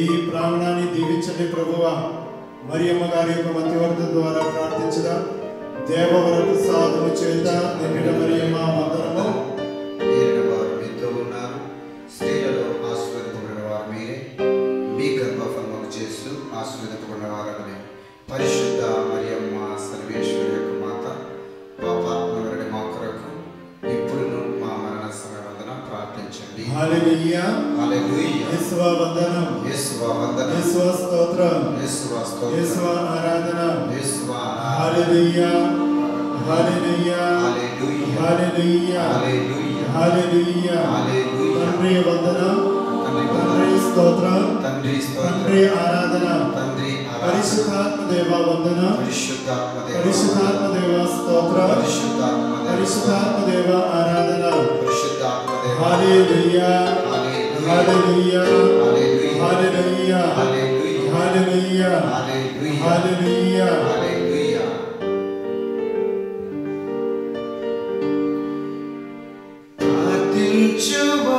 ఈ ప్రాణాన్ని దీవించండి ప్రభువా. మరియమ్మ గారి యొక్క మధ్యవర్త ద్వారా ప్రార్థించదా దేవవరకు సాధన చేత నిండిన మరియమ్మ మాతరము స్త్రీలలో ఆశీర్వదింపబడిన వారు మీరే, మీ గర్భఫలమును చేస్తూ ఆశీర్వదింపబడిన వారని పరిశుద్ధ మరియమ్మ సర్వేశ్వరి యొక్క మాత పాపాత్మరుడి మా కొరకు ఇప్పుడు మా మరణ సమయం వందన ప్రార్థించండి. హల్లెలూయా హల్లెలూయా. యేసువా వందనం, యేసువా వందనం, యేసువా స్తోత్రం, యేసువా స్తోత్రం, యేసువా ఆరాధన, యేసువా ఆరాధన. హల్లెలూయా హల్లెలూయా హల్లెలూయా హల్లెలూయా హల్లెలూయా హల్లెలూయా. తండ్రి వందనం, తండ్రి స్తోత్రం, తండ్రి స్తోత్రం, తండ్రి ఆరాధన, తండ్రి ఆరాధన. పరిశుద్ధాత్మ దేవ వందనం, పరిశుద్ధాత్మ దేవ, పరిశుద్ధాత్మ దేవ స్తోత్రం, పరిశుద్ధాత్మ దేవ, పరిశుద్ధాత్మ దేవ ఆరాధన, పరిశుద్ధాత్మ దేవ. హల్లెలూయా హల్లెలూయా హల్లెలూయా హల్లెలూయా హల్లెలూయా హల్లెలూయా. Chuva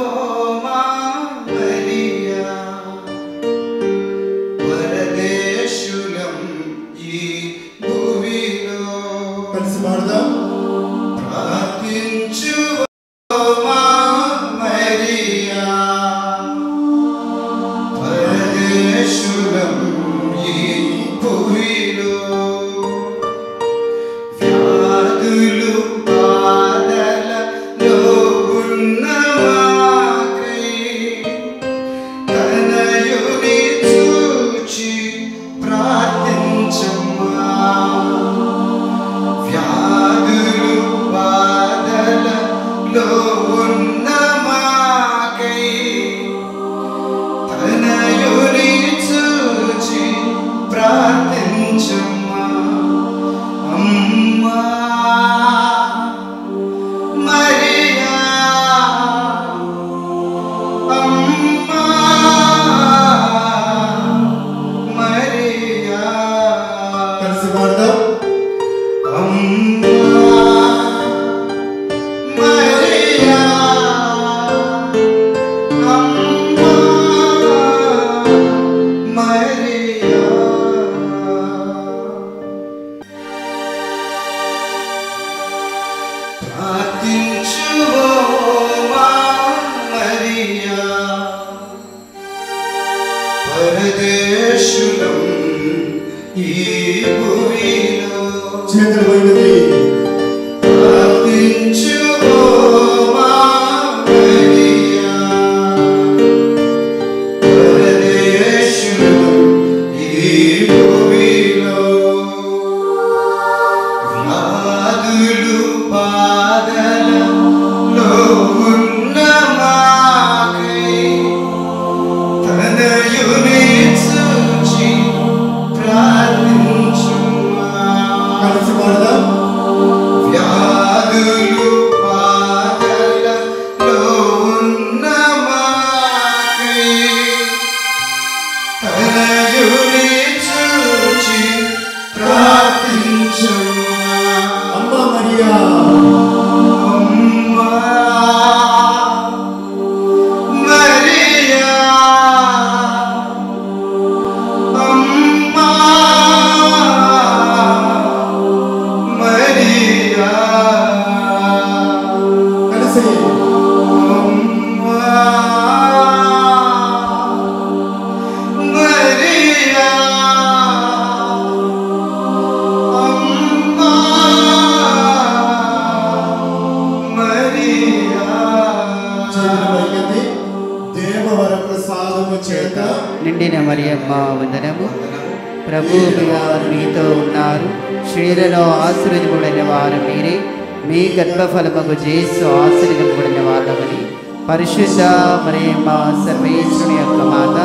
పరిశుద్ధ మరియమ్మ సర్వేశ్వరుని యొక్క మాత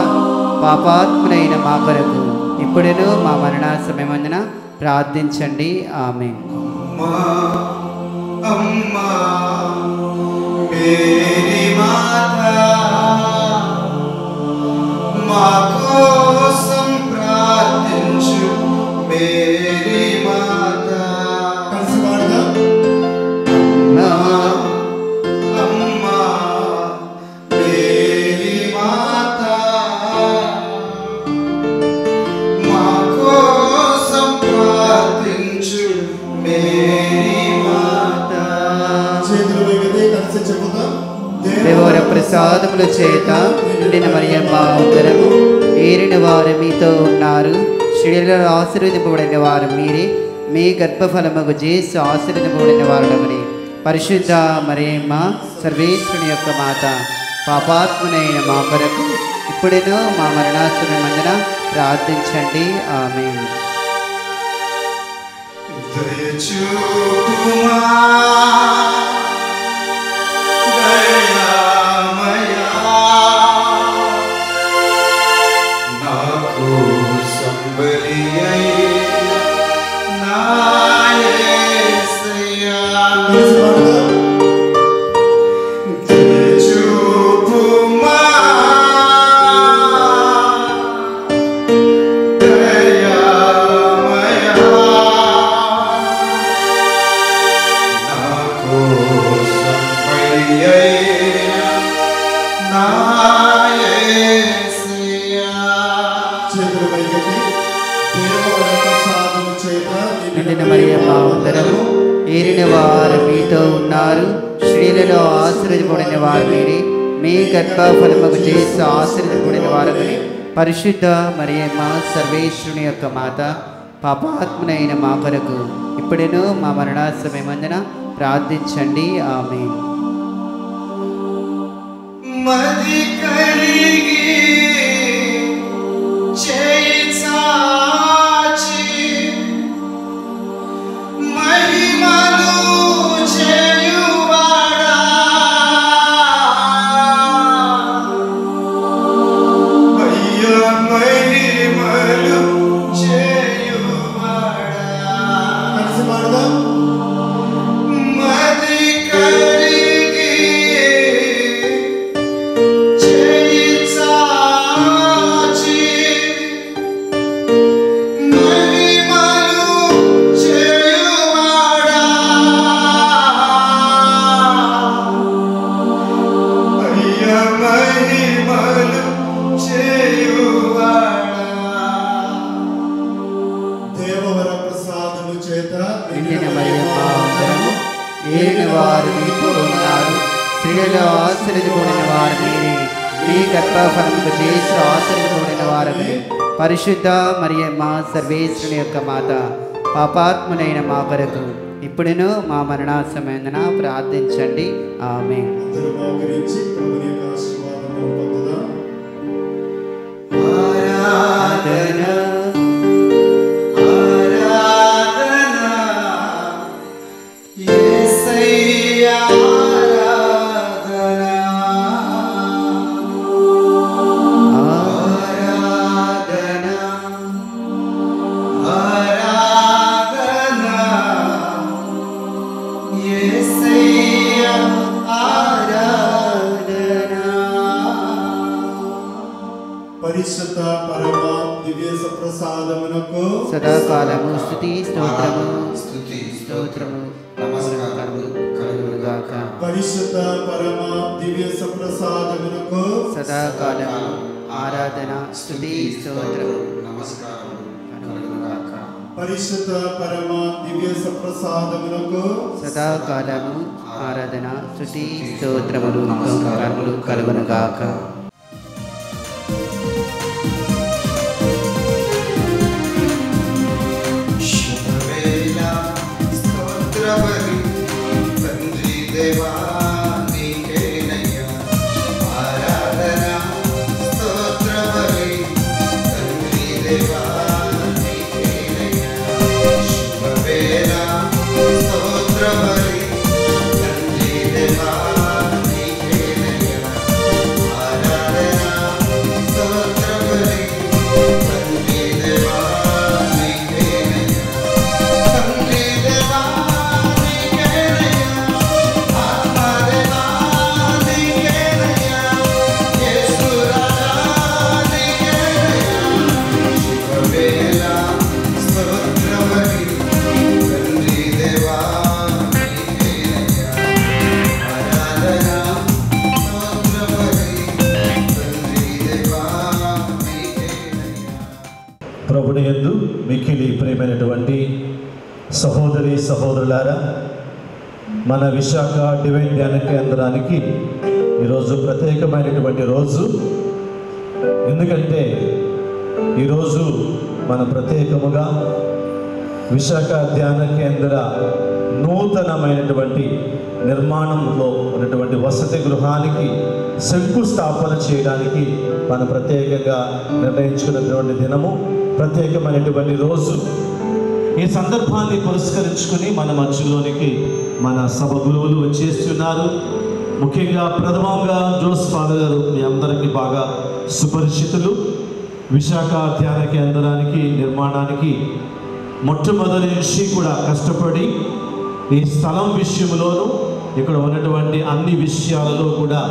పాపాత్ములైన మా కొరకు ఇప్పుడును మా మరణ సమయమందున ప్రార్థించండి. ఆమేన్. సాధముల చేత నిండిన మరియమ్మ ఉదరము ఏరిన వారు మీతో ఉన్నారు, స్త్రీలలో ఆశీర్వదింపబడిన వారు మీరే, మీ గర్భఫలముకు యేసు ఆశీర్వదింపబడిన వారగుని. పరిశుద్ధ మరియమ్మ సర్వేశ్వరుని యొక్క మాత, పాపాత్ములైన మా కొరకు ఇప్పుడేనో మా మరణాసమయం మందున ప్రార్థించండి. ఆమేన్. పరిశుద్ధ మరియమ్మ సర్వేశ్వరుని యొక్క మాత, పాపాత్ములైన మా కొరకు ఇప్పుడేనో మా మరణ సమయమందున ప్రార్థించండి. ఆమేన్. పరిశుద్ధ మరియమ్మ సర్వేశ్వరుని యొక్క మాత, పాపాత్ములైన మా కొరకు ఇప్పుడును మా మరణ సమయందున ప్రార్థించండి. ఆమేన్. సదాకాలము స్తుతి స్తోత్రము స్తోత్రము నమస్కారము కలుగుగాక. పరిశుద్ధ పరమ దివ్య సప్రసాదమునకు సదాకాలము ఆరాధన స్తుతి స్తోత్రము నమస్కారము కలుగుగాక. పరిశుద్ధ పరమ దివ్య సప్రసాదమునకు సదాకాలము ఆరాధన స్తుతి స్తోత్రములు నమస్కారములు కలుగుగాక. మిక్కిలి ప్రియమైనటువంటి సహోదరి సహోదరులారా, మన విశాఖ డివైన్ ధ్యాన కేంద్రానికి ఈరోజు ప్రత్యేకమైనటువంటి రోజు. ఎందుకంటే ఈరోజు మన ప్రత్యేకముగా విశాఖ ధ్యాన కేంద్ర నూతనమైనటువంటి నిర్మాణంలో ఉన్నటువంటి వసతి గృహానికి శంకుస్థాపన చేయడానికి మనం ప్రత్యేకంగా నిర్ణయించుకున్నటువంటి దినము, ప్రత్యేకమైనటువంటి రోజు. ఈ సందర్భాన్ని పురస్కరించుకుని మన మధ్యలోనికి మన సభ గురువులు వచ్చేస్తున్నారు. ముఖ్యంగా ప్రథమంగా జోస్ ఫాదర్ గారు మీ అందరికీ బాగా సుపరిచితులు. విశాఖ ధ్యాన కేంద్రానికి నిర్మాణానికి మొట్టమొదటి నుంచి కూడా కష్టపడి ఈ స్థలం విషయంలోనూ ఇక్కడ ఉన్నటువంటి అన్ని విషయాలలో కూడా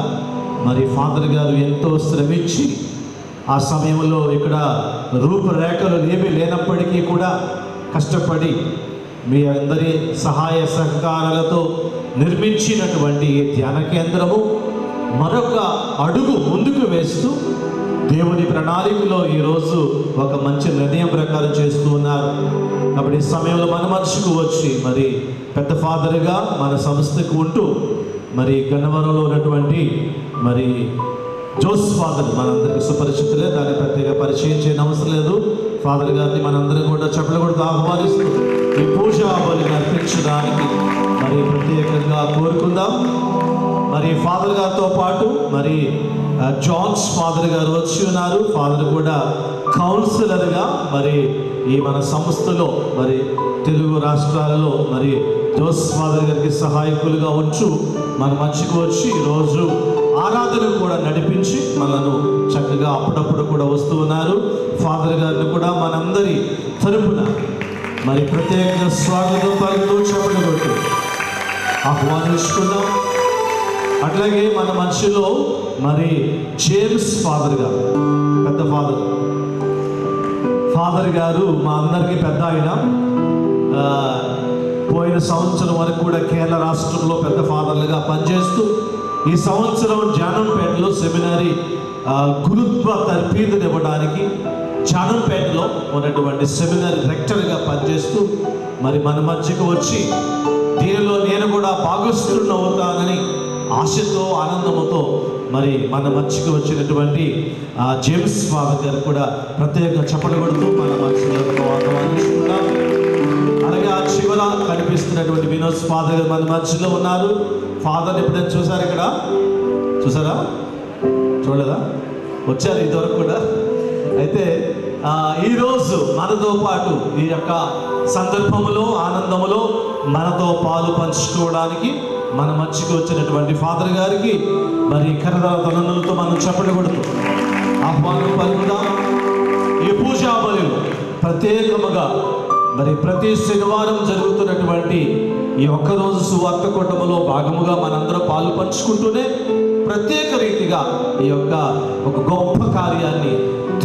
మరి ఫాదర్ గారు ఎంతో శ్రమించి, ఆ సమయంలో ఇక్కడ రూపురేఖలు ఏమీ లేనప్పటికీ కూడా కష్టపడి మీ అందరి సహాయ సహకారాలతో నిర్మించినటువంటి ఈ ధ్యాన కేంద్రము మరొక అడుగు ముందుకు వేస్తూ దేవుని ప్రణాళికలో ఈరోజు ఒక మంచి నిర్ణయం ప్రకారం చేస్తూ ఉన్నారు. కాబట్టి ఈ సమయంలో మన మనిషికి వచ్చి మరి పెద్ద ఫాదర్గా మన సంస్థకు ఉంటూ మరి గన్నవరంలో ఉన్నటువంటి మరి జోస్ ఫాదర్ మనందరికీ సుపరిచితులే, దాన్ని ప్రత్యేక పరిచయం చేయని అవసరం లేదు. ఫాదర్ గారిని మనందరం కూడా చెప్పలు కూడా ఆహ్వానిస్తూ ఈ పూజా బలిని అర్పించడానికి మరి ప్రత్యేకంగా కోరుకుందాం. మరి ఫాదర్ గారితో పాటు మరి జాన్స్ ఫాదర్ గారు వచ్చి ఉన్నారు. ఫాదర్ కూడా కౌన్సిలర్గా మరి ఈ మన సంస్థలో మరి తెలుగు రాష్ట్రాలలో మరి జోస్ ఫాదర్ గారికి సహాయకులుగా ఉంచు మన మంచికి వచ్చి ఈరోజు ఆరాధనను కూడా నడిపించి మనను చక్కగా అప్పుడప్పుడు కూడా వస్తూ ఉన్నారు. ఫాదర్ గారిని కూడా మనందరి తరపున మరి ప్రత్యేక స్వాగతం పలుకుతూ చెప్పబడి ఆహ్వానిస్తున్నాం. అట్లాగే మన మనిషిలో మరి జేమ్స్ ఫాదర్ గారు, పెద్ద ఫాదర్ ఫాదర్ గారు మా అందరికీ పెద్ద ఆయన. పోయిన సంవత్సరం వరకు కూడా కేరళ రాష్ట్రంలో పెద్ద ఫాదర్లుగా పనిచేస్తూ ఈ సంవత్సరం జానంపేటలో సెమినరీ గురుత్వ తర్ఫీదునివ్వడానికి జానంపేటలో ఉన్నటువంటి సెమినరీ రెక్టర్గా పనిచేస్తూ మరి మన మధ్యకు వచ్చి దీనిలో నేను కూడా భాగస్థులను అవుతానని ఆశతో ఆనందముతో మరి మన మధ్యకు వచ్చినటువంటి జేమ్స్ ఫాదర్ గారు కూడా ప్రత్యేకంగా చెప్పబడుతూ మన మధ్యలో ఆహ్వానిస్తున్నాం. అలాగే ఆ చివర కనిపిస్తున్నటువంటి వినోద్ ఫాదర్ గారు మన మధ్యలో ఉన్నారు. ఫాదర్ని ఎప్పుడైనా చూసారు? ఇక్కడ చూసారా? చూడలేదా? వచ్చారు ఇదివరకు కూడా. అయితే ఈరోజు మనతో పాటు ఈ యొక్క సందర్భములో ఆనందములో మనతో పాలు పంచుకోవడానికి మన మధ్యకి వచ్చినటువంటి ఫాదర్ గారికి మరి కరదల తలనులతో మనం చప్పట్లు కొడుతూ ఆహ్వానం పలుకుదాం. ఈ పూజా బలిలో ప్రత్యేకముగా మరి ప్రతి శనివారం జరుగుతున్నటువంటి ఈ ఒక్కరోజు సువార్త కూటములో భాగముగా మనందరం పాలు పంచుకుంటూనే ప్రత్యేక రీతిగా ఈ యొక్క ఒక గొప్ప కార్యాన్ని,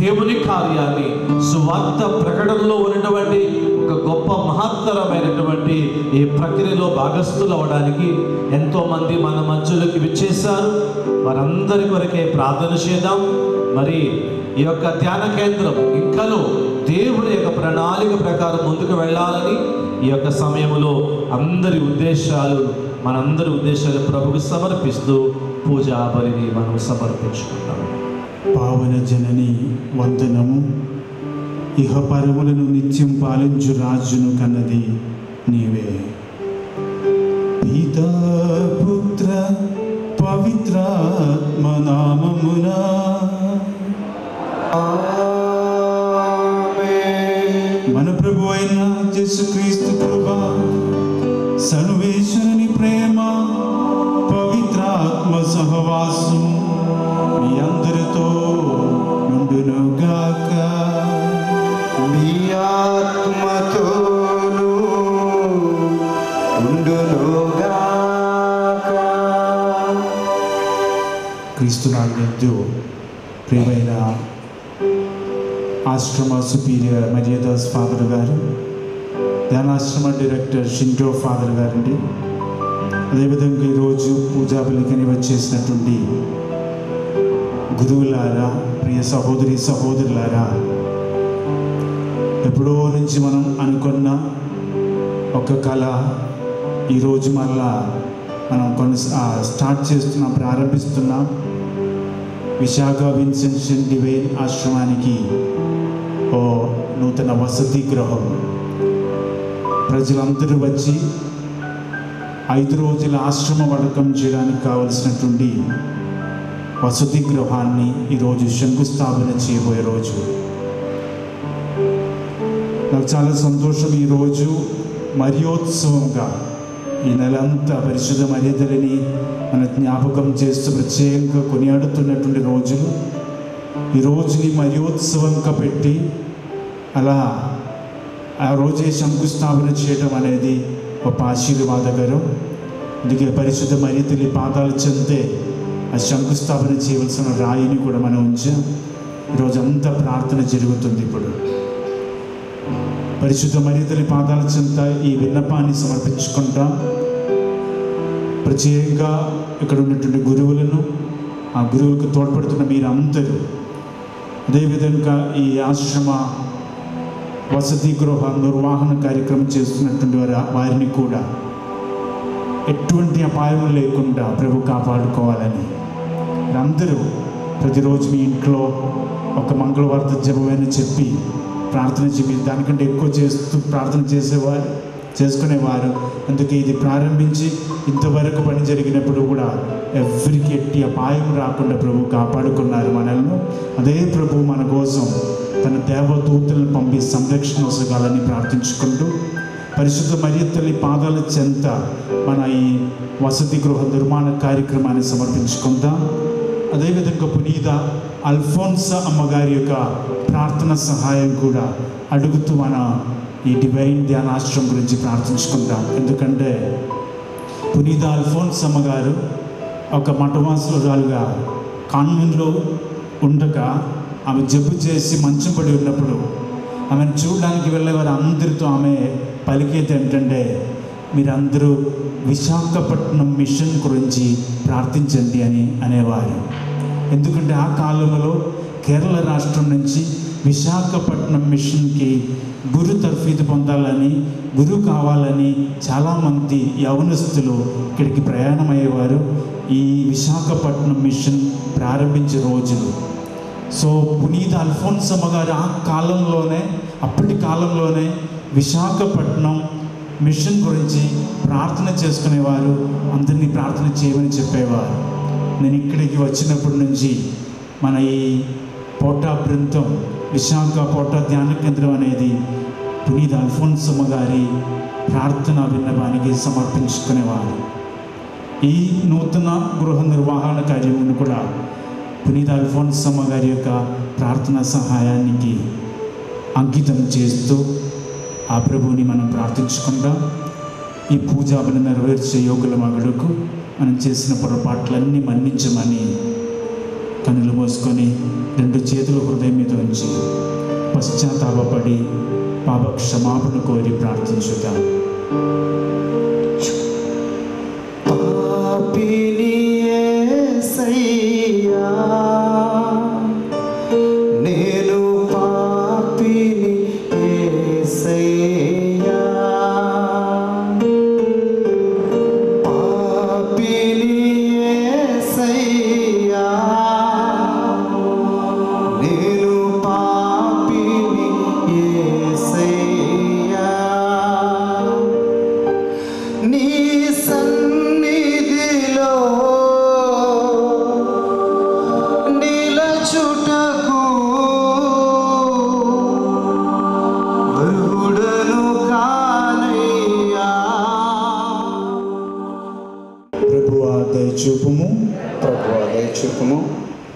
దేవుని కార్యాన్ని, సువార్త ప్రకటనలో ఉన్నటువంటి ఒక గొప్ప మహత్తరమైనటువంటి ఈ ప్రక్రియలో భాగస్థులు అవ్వడానికి ఎంతోమంది మన మధ్యలోకి విచ్చేశారు. వారందరి కొరకే ప్రార్థన చేద్దాం. మరి ఈ యొక్క ధ్యాన కేంద్రం ఇంకనూ దేవుని యొక్క ప్రణాళిక ప్రకారం ముందుకు వెళ్ళాలని ఈ యొక్క సమయంలో అందరి ఉద్దేశాలు, మనందరి ఉద్దేశాలు ప్రభుకు సమర్పిస్తూ పూజా బలిని మనం సమర్పించుకుంటాం. పావన జనని వందనము. ఇహ పరములను నిత్యం పాలించు రాజును కన్నది నీవే. పితా పుత్ర పవిత్రాత్మ నామమున మన ప్రభు అయిన యేసుక్రీస్తు కృప, సన్వేషణని ప్రేమ, పవిత్రాత్మ సహవాసం మీ అందరితో నుండును గాక. మీ ఆత్మతో నుండును గాక. క్రీస్తునందు ప్రియమైన ఆశ్రమ సుపీరియర్ మర్యాదాస్ ఫాదర్ గారు, ధ్యానాశ్రమ డైరెక్టర్ షింటో ఫాదర్ గారండి, అదేవిధంగా ఈరోజు పూజా బలికని వచ్చేసినటువంటి గురువులారా, ప్రియ సహోదరి సహోదరులారా, ఎప్పుడో నుంచి మనం అనుకున్న ఒక కళ ఈరోజు మళ్ళా మనం కొన్ని స్టార్ట్ చేస్తున్న ప్రారంభిస్తున్న విశాఖ విన్సెన్షన్ డివైన్ ఆశ్రమానికి ఓ నూతన వసతి గృహం. ప్రజలందరూ వచ్చి 5 రోజుల ఆశ్రమ వడకం చేయడానికి కావలసినటువంటి వసతి గృహాన్ని ఈరోజు శంకుస్థాపన చేయబోయే రోజు. నాకు చాలా సంతోషం. ఈరోజు మర్యోత్సవంగా ఈ నెలంతా పరిశుద్ధ మర్యాదలని మన జ్ఞాపకం చేస్తూ ప్రత్యేకంగా కొనియాడుతున్నటువంటి రోజులు. ఈ రోజుని మర్యోత్సవంగా పెట్టి అలా ఆ రోజే శంకుస్థాపన చేయడం అనేది ఒక ఆశీర్వాదకరం. అందుకే పరిశుద్ధ మర్యాదలు పాదాలు చెందే ఆ శంకుస్థాపన చేయవలసిన రాయిని కూడా మనం ఉంచాం. ఈరోజు అంతా ప్రార్థన జరుగుతుంది. ఇప్పుడు పరిశుద్ధ మర్యాదలు పాదాల చెంత ఈ విన్నపాన్ని సమర్పించుకుంటాం. ప్రత్యేకంగా ఇక్కడ ఉన్నటువంటి గురువులను, ఆ గురువులకు తోడ్పడుతున్న మీరందరూ, అదేవిధంగా ఈ ఆశ్రమ వసతి గృహ నిర్వహణ కార్యక్రమం చేస్తున్నటువంటి వారిని కూడా ఎటువంటి అపాయం లేకుండా ప్రభు కాపాడుకోవాలని అందరూ ప్రతిరోజు మీ ఇంట్లో ఒక మంగళవార్త జపమని చెప్పి ప్రార్థన చెప్పి దానికంటే ఎక్కువ చేస్తూ ప్రార్థన చేసుకునేవారు. అందుకే ఇది ప్రారంభించి ఇంతవరకు పని జరిగినప్పుడు కూడా ఎవరికి ఎట్టి అపాయం రాకుండా ప్రభు కాపాడుకున్నారు మనల్ని. అదే ప్రభు మన కోసం తన దేవదూతలను పంపి సంరక్షణ వసగాలని ప్రార్థించుకుంటూ పరిశుద్ధ మరియ తల్లి పాదాల చెంత మన ఈ వసతి గృహ నిర్మాణ కార్యక్రమాన్ని సమర్పించుకుందాం. అదేవిధంగా పునీత అల్ఫోన్సా అమ్మగారి యొక్క ప్రార్థన సహాయం కూడా అడుగుతూ మన ఈ డివైన్ ధ్యానాశ్రమం గురించి ప్రార్థించుకుందాం. ఎందుకంటే పునీత అల్ఫోన్సా అమ్మగారు ఒక మఠవాసురాలుగా కాన్వెంట్లో ఉండగా ఆమె జబ్బు చేసి మంచం పడి ఉన్నప్పుడు ఆమెను చూడడానికి వెళ్ళేవారు అందరితో ఆమె పలికేది ఏంటంటే, మీరందరూ విశాఖపట్నం మిషన్ గురించి ప్రార్థించండి అని అనేవారు. ఎందుకంటే ఆ కాలంలో కేరళ రాష్ట్రం నుంచి విశాఖపట్నం మిషన్కి గురు తర్ఫీదు పొందాలని, గురువు కావాలని చాలామంది యవనస్తులు ఇక్కడికి ప్రయాణమయ్యేవారు. ఈ విశాఖపట్నం మిషన్ ప్రారంభించే రోజులు. సో పునీత అల్ఫోన్సమ్మ గారు ఆ కాలంలోనే, అప్పటి కాలంలోనే విశాఖపట్నం మిషన్ గురించి ప్రార్థన చేసుకునేవారు, అందరినీ ప్రార్థన చేయమని చెప్పేవారు. నేను ఇక్కడికి వచ్చినప్పటి నుంచి మన ఈ పోటా బృందం, విశాఖ పోటా ధ్యాన కేంద్రం అనేది పునీత అల్ఫోన్సమ్మ గారి ప్రార్థన విన్నపానికి సమర్పించుకునేవారు. ఈ నూతన గృహ నిర్వహణ కార్యమును కూడా పునీత అల్ఫోన్సమ్మ గారి యొక్క ప్రార్థన సహాయానికి అంకితం చేస్తూ ఆ ప్రభువుని మనం ప్రార్థించుకుందాం. ఈ పూజాబిని నెరవేర్చే యోగుల మగడుకు మనం చేసిన పొరపాట్లన్నీ మన్నించమని కనులు మోసుకొని 2 చేతులు హృదయం మీద ఉంచి పశ్చాత్తాపడి పాప క్షమాపణ కోరి ప్రార్థించుదాం.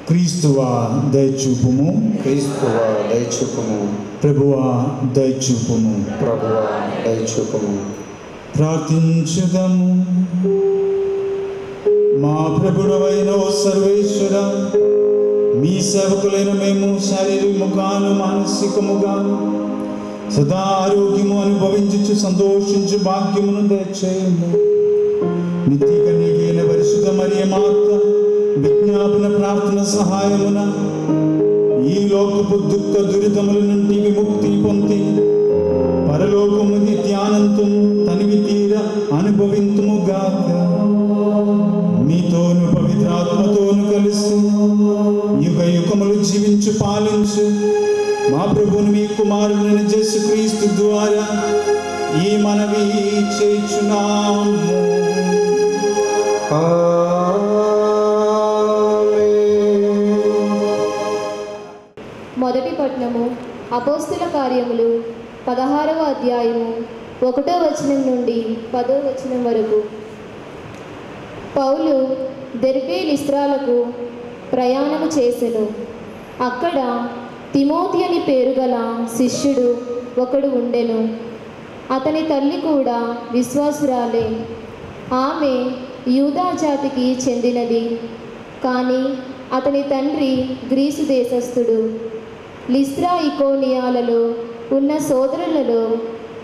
క్రీస్తువా దయచూపుము, క్రీస్తువా దయచూపుము, ప్రభువా దయచూపుము, ప్రభువా దయచూపుము. ప్రార్థించుదము. మా ప్రభుడవైన ఓ సర్వేశ్వర, మీ సేవకులైన మేము శారీరకముగాను మానసికముగాను సదా ఆరోగ్యము అనుభవించు సంతోషించు భాగ్యమును దయచేయము. నిత్యకన్యకైన పరిశుద్ధ మరియ మాత విజ్ఞాపన ప్రార్థన సహాయమున ఈ లోకపు దుఃఖ దురితముల నుండి విముక్తి పొంది పరలోకము నిత్యానందము తనివి తీర అనుభవింతుముగాక. Jesu Kristu द्वारा ये मानवी चे चुनाव మొదటి పట్నము అపోస్తుల కార్యములు 16వ అధ్యాయము 1వ వచనం నుండి 10వ వచనం వరకు. పౌలు దెర్బే లిస్త్రాలకు ప్రయాణము చేసెను. అక్కడ తిమోతి అని పేరుగల శిష్యుడు ఒకడు ఉండెను. అతని తల్లి కూడా విశ్వాసురాలే. ఆమె యూదా జాతికి చెందినది, కానీ అతని తండ్రి గ్రీసు దేశస్థుడు. లిస్త్రా ఇకోనియాలలో ఉన్న సోదరులలో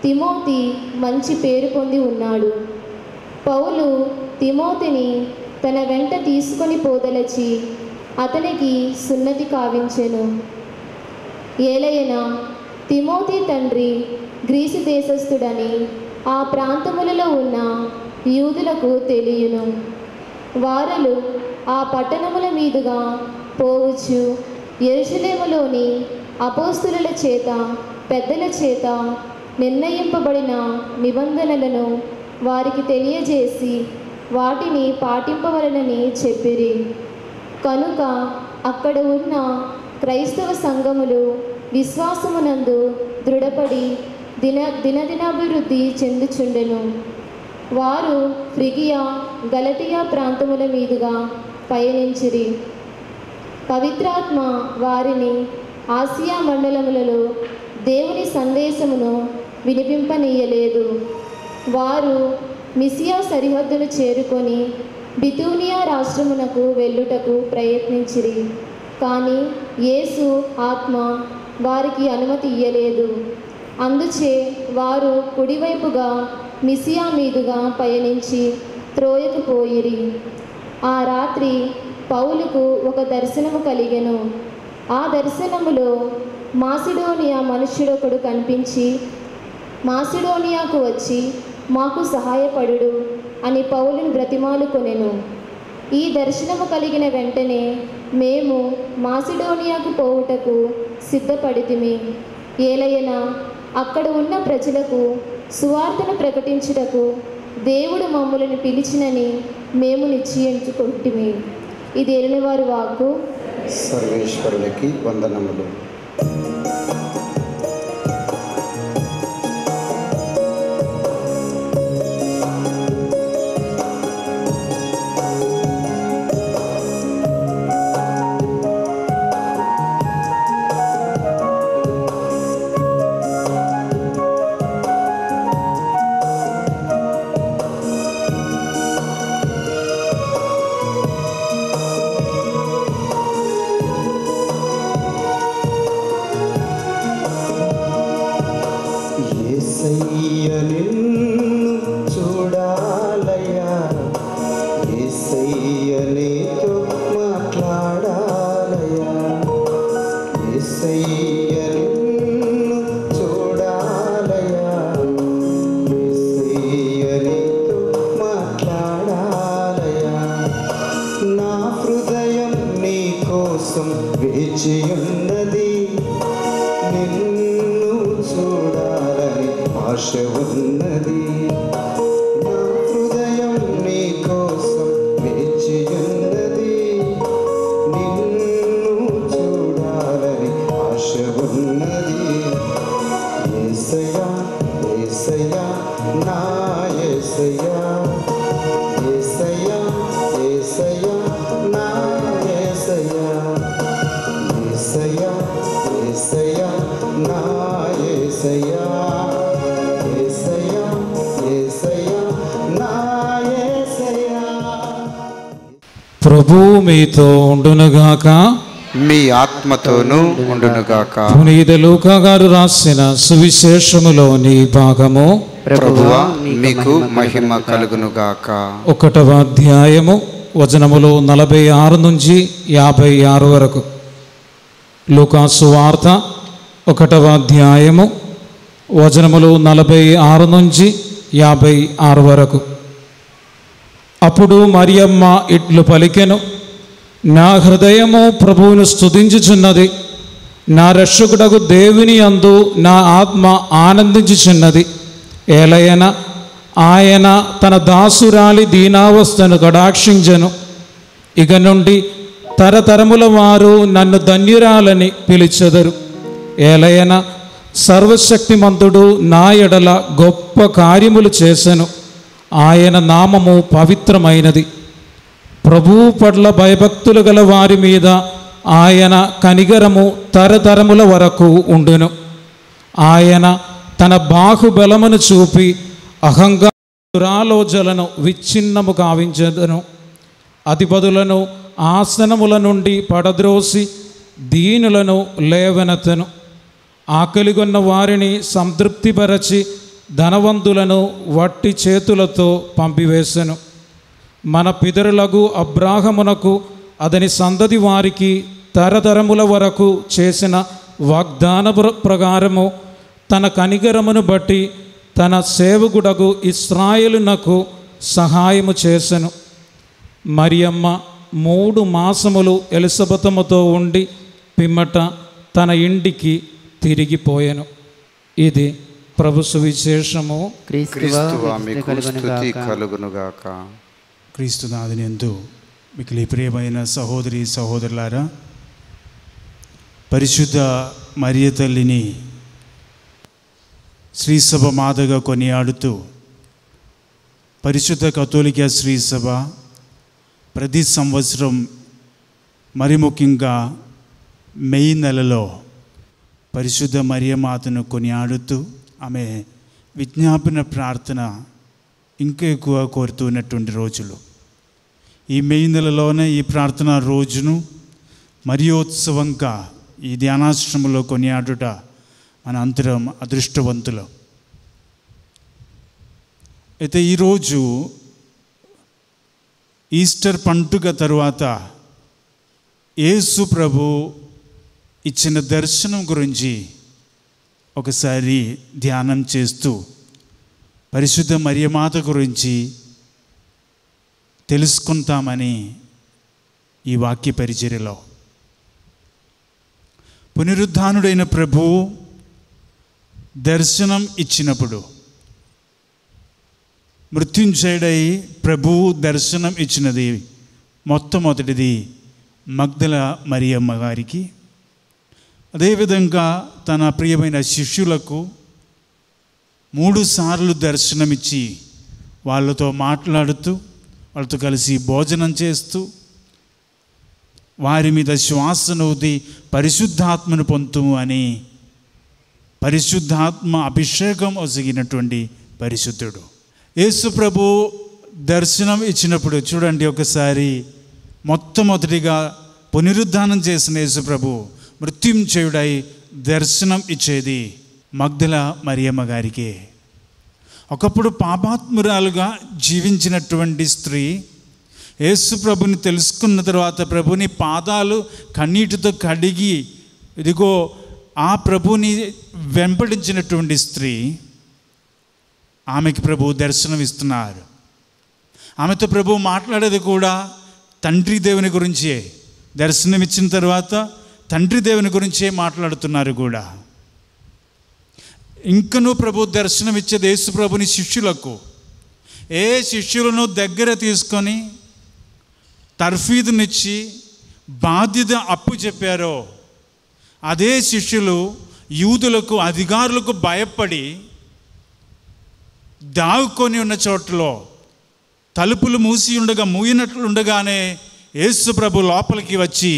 తిమోతి మంచి పేరు పొంది ఉన్నాడు. పౌలు తిమోతిని తన వెంట తీసుకొని పోదలచి అతనికి సున్నతి కావించెను. ఏలయన తిమోతి తండ్రి గ్రీసు దేశస్థుడని ఆ ప్రాంతములలో ఉన్న యూదులకు తెలియను. వారలు ఆ పట్టణముల మీదుగా పోవచ్చు యెరూషలేములోని అపోస్తుల చేత పెద్దల చేత నిర్ణయింపబడిన నిబంధనలను వారికి తెలియజేసి వాటిని పాటింపవలనని చెప్పిరి. కనుక అక్కడ ఉన్న క్రైస్తవ సంఘములు విశ్వాసమునందు దృఢపడి దినదినాభివృద్ధి చెందుచుండెను. వారు ఫ్రిగియా గలతియా ప్రాంతముల మీదుగా పయనించిరి. పవిత్రాత్మ వారిని ఆసియా మండలములలో దేవుని సందేశమును వినిపింపనీయలేదు. వారు మిసియా సరిహద్దును చేరుకొని బితూనియా రాష్ట్రమునకు వెళ్ళుటకు ప్రయత్నించిరి, కానీ యేసు ఆత్మ వారికి అనుమతి ఇయ్యలేదు. అందుచే వారు కుడివైపుగా మిసియా మీదుగా పయనించి త్రోయకు పోయిరి. ఆ రాత్రి పౌలుకు ఒక దర్శనము కలిగెను. ఆ దర్శనములో మాసిడోనియా మనుష్యుడొకడు కనిపించి మాసిడోనియాకు వచ్చి మాకు సహాయపడు అని పౌలును బ్రతిమాలుకొనెను. ఈ దర్శనము కలిగిన వెంటనే మేము మాసిడోనియాకు పోవుటకు సిద్ధపడితిమి. ఏలయనా అక్కడ ఉన్న ప్రజలకు సువార్తను ప్రకటించుటకు దేవుడు మమ్ములను పిలిచినని మేము నిశ్చయించుకుంటుమి. ఇది ఎలిన వారి వాక్కు. సర్వేశ్వరునికి వందనములు. ప్రభువు మీతో ఉండునుగాక, మీ ఆత్మతోనూ ఉండునుగాక. పునీత లూకా గారు రాసిన సువిశేషములోని భాగము. ప్రభువా మీకు మహిమ కలుగునుగాక. 1వ అధ్యాయము వచనములు 46 నుంచి 56 వరకు. లూకా సువార్త 1వ అధ్యాయము వచనములు 46 నుంచి 56 వరకు. అప్పుడు మరియమ్మ ఇట్లు పలికెను, నా హృదయము ప్రభువును స్తుతించుచున్నది, నా రక్షకుడగు దేవుని యందు నా ఆత్మ ఆనందించుచున్నది. ఏలయన ఆయన తన దాసురాలి దీనావస్థను కటాక్షించెను. ఇక నుండి తరతరముల వారు నన్ను ధన్యురాలని పిలిచెదరు. ఏలయన సర్వశక్తిమంతుడు నా ఎడల గొప్ప కార్యములు చేసెను. ఆయన నామము పవిత్రమైనది. ప్రభువు పట్ల భయభక్తులు గల వారి మీద ఆయన కనిగరము తరతరముల వరకు ఉండును. ఆయన తన బాహుబలమును చూపి అహంకారాలోచనలను విచ్ఛిన్నము కావించెదను. అధిపతులను ఆసనముల నుండి పడద్రోసి దీనులను లేవనెత్తెను. ఆకలిగొన్న వారిని సంతృప్తిపరచి ధనవంతులను వట్టి చేతులతో పంపివేసెను. మన పితరులకు అబ్రాహమునకు అతని సంతతి వారికి తరతరముల వరకు చేసిన వాగ్దాన ప్రకారము తన కనికరమును బట్టి తన సేవకుడకు ఇశ్రాయేలునకు సహాయము చేసెను. మరియమ్మ 3 మాసములు ఎలిజబెతముతో ఉండి పిమ్మట తన ఇంటికి తిరిగిపోయెను. ఇది ప్రభు సువిశేషము. క్రీస్తునాథుని యందు మికిలి ప్రియమైన సహోదరి సహోదరులారా, పరిశుద్ధ మరియ తల్లిని శ్రీసభ మాతగా కొనియాడుతూ పరిశుద్ధ కథోలిక శ్రీసభ ప్రతి సంవత్సరం, మరి ముఖ్యంగా మే నెలలో పరిశుద్ధ మరియమాతను కొనియాడుతూ ఆమె విజ్ఞాపన ప్రార్థన ఇంకా ఎక్కువ కోరుతున్నటువంటి రోజులు. ఈ మే నెలలోనే ఈ ప్రార్థన రోజును మరియోత్సవంగా ఈ ధ్యానాశ్రమంలో కొనియాడుట మన అందరం అదృష్టవంతులం. అయితే ఈరోజు ఈస్టర్ పండుగ తరువాత యేసు ప్రభు ఇచ్చిన దర్శనం గురించి ఒకసారి ధ్యానం చేస్తూ పరిశుద్ధ మరియమాత గురించి తెలుసుకుంటామని ఈ వాక్య పరిచర్యలో. పునరుద్ధానుడైన ప్రభువు దర్శనం ఇచ్చినప్పుడు, మృత్యుంజయుడై ప్రభువు దర్శనం ఇచ్చినది మొట్టమొదటిది మగ్దల మరియమ్మ గారికి. అదేవిధంగా తన ప్రియమైన శిష్యులకు 3 సార్లు దర్శనమిచ్చి వాళ్ళతో మాట్లాడుతూ, వాళ్ళతో కలిసి భోజనం చేస్తూ, వారి మీద శ్వాసను ఊది పరిశుద్ధాత్మను పొందుము అని పరిశుద్ధాత్మ అభిషేకం ఒసిగినటువంటి పరిశుద్ధుడు యేసు ప్రభు దర్శనం ఇచ్చినప్పుడు చూడండి ఒకసారి, మొట్టమొదటిగా పునరుద్ధానం చేసిన యేసు ప్రభు మృత్యుంజయుడై దర్శనం ఇచ్చేది మగ్దల మరియమ్మ గారికి. ఒకప్పుడు పాపాత్మురాలుగా జీవించినటువంటి స్త్రీ యేసు ప్రభుని తెలుసుకున్న తర్వాత ప్రభుని పాదాలు కన్నీటితో కడిగి, ఇదిగో ఆ ప్రభుని వెంబడించినటువంటి స్త్రీ, ఆమెకి ప్రభు దర్శనమిస్తున్నారు. ఆమెతో ప్రభు మాట్లాడేది కూడా తండ్రి దేవుని గురించే. దర్శనమిచ్చిన తర్వాత తండ్రి దేవుని గురించే మాట్లాడుతున్నారు కూడా. ఇంకనూ ప్రభు దర్శనమిచ్చేది యేసు ప్రభుని శిష్యులకు. ఏ శిష్యులను దగ్గర తీసుకొని తర్ఫీదునిచ్చి బాధ్యత అప్పు చెప్పారో అదే శిష్యులు యూదులకు, అధికారులకు భయపడి దాగుకొని ఉన్న చోట్లో తలుపులు మూసినట్లుండగానే యేసు ప్రభు లోపలికి వచ్చి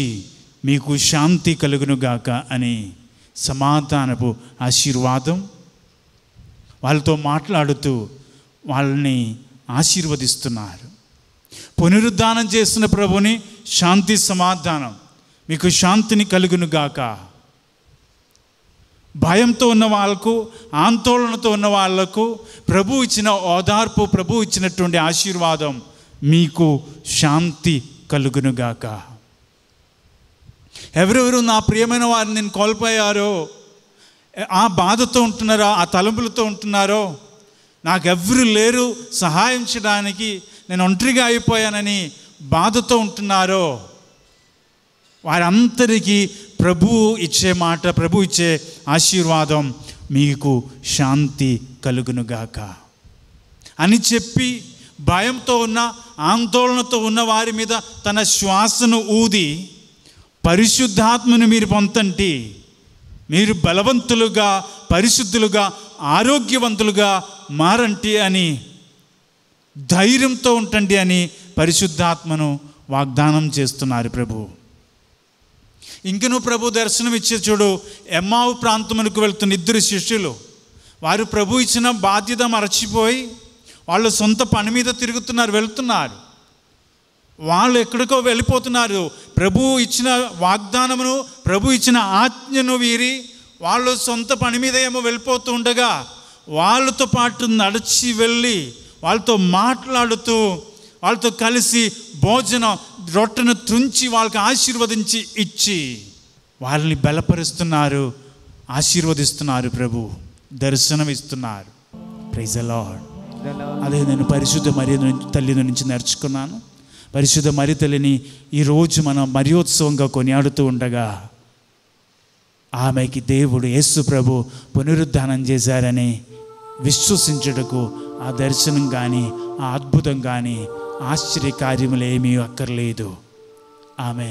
మీకు శాంతి కలుగునుగాక అని సమాధానపు ఆశీర్వాదం వాళ్ళతో మాట్లాడుతూ వాళ్ళని ఆశీర్వదిస్తున్నారు. పునరుద్ధానం చేసిన ప్రభుని శాంతి సమాధానం, మీకు శాంతిని కలుగునుగాక. భయంతో ఉన్న వాళ్ళకు, ఆందోళనతో ఉన్న వాళ్లకు ప్రభు ఇచ్చిన ఓదార్పు, ప్రభు ఇచ్చినటువంటి ఆశీర్వాదం, మీకు శాంతి కలుగునుగాక. ఎవరెవరు నా ప్రియమైన వారిని నేను కోల్పోయారో, ఆ బాధతో ఉంటున్నారో, ఆ తలంపులతో ఉంటున్నారో, నాకెవ్వరు లేరు సహాయం చేయడానికి, నేను ఒంటరిగా అయిపోయానని బాధతో ఉంటున్నారో వారందరికీ ప్రభువు ఇచ్చే మాట, ప్రభు ఇచ్చే ఆశీర్వాదం, మీకు శాంతి కలుగునుగాక అని చెప్పి భయంతో ఉన్న ఆందోళనతో ఉన్న వారి మీద తన శ్వాసను ఊది పరిశుద్ధాత్మను మీరు పొందండి, మీరు బలవంతులుగా పరిశుద్ధులుగా ఆరోగ్యవంతులుగా మారండి అని ధైర్యంతో ఉండండి అని పరిశుద్ధాత్మను వాగ్దానం చేస్తున్నారు ప్రభు. ఇంకనూ ప్రభు దర్శనం ఇచ్చే చూడు ఎమ్మావు ప్రాంతమునకు వెళ్తున్న ఇద్దరు శిష్యులు, వారు ప్రభు ఇచ్చిన బాధ్యత మరచిపోయి వాళ్ళు సొంత పని మీద తిరుగుతున్నారు, వెళుతున్నారు, వాళ్ళు ఎక్కడికో వెళ్ళిపోతున్నారు. ప్రభు ఇచ్చిన వాగ్దానమును ప్రభు ఇచ్చిన ఆజ్ఞను వీరి వాళ్ళు సొంత పని మీద ఏమో వెళ్ళిపోతూ ఉండగా వాళ్ళతో పాటు నడిచి వెళ్ళి వాళ్ళతో మాట్లాడుతూ వాళ్ళతో కలిసి భోజనం రొట్టెను తుంచి వాళ్ళకి ఆశీర్వదించి ఇచ్చి వాళ్ళని బలపరుస్తున్నారు, ఆశీర్వదిస్తున్నారు, ప్రభు దర్శనం ఇస్తున్నారు. Praise the lord. అదే నేను పరిశుద్ధ మరియ తల్లి నుంచి నేర్చుకున్నాను. పరిశుద్ధ మరియ తల్లిని ఈరోజు మనం మర్యోత్సవంగా కొనియాడుతూ ఉండగా ఆమెకి దేవుడు యేసు ప్రభు పునరుద్ధానం చేశారని విశ్వసించుటకు ఆ దర్శనం కానీ ఆ అద్భుతం కానీ ఆశ్చర్యకార్యములేమీ అక్కర్లేదు. ఆమె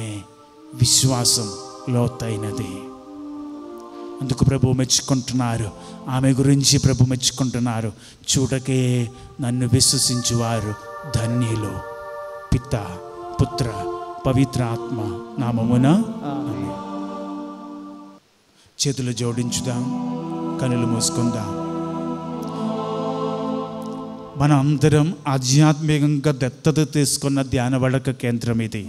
విశ్వాసం లోతైనది, అందుకు ప్రభు మెచ్చుకుంటున్నారు, ఆమె గురించి ప్రభు మెచ్చుకుంటున్నారు. చూడకే నన్ను విశ్వసించువారు ధన్యులు. పిత పుత్ర పవిత్ర ఆత్మ నామమున ఆమేన్. చేతులు జోడించుదాం, కనులు మూసుకుందాం. మనం అందరం ఆధ్యాత్మికంగా దత్తత తీసుకున్న ధ్యానవడక కేంద్రం ఇది.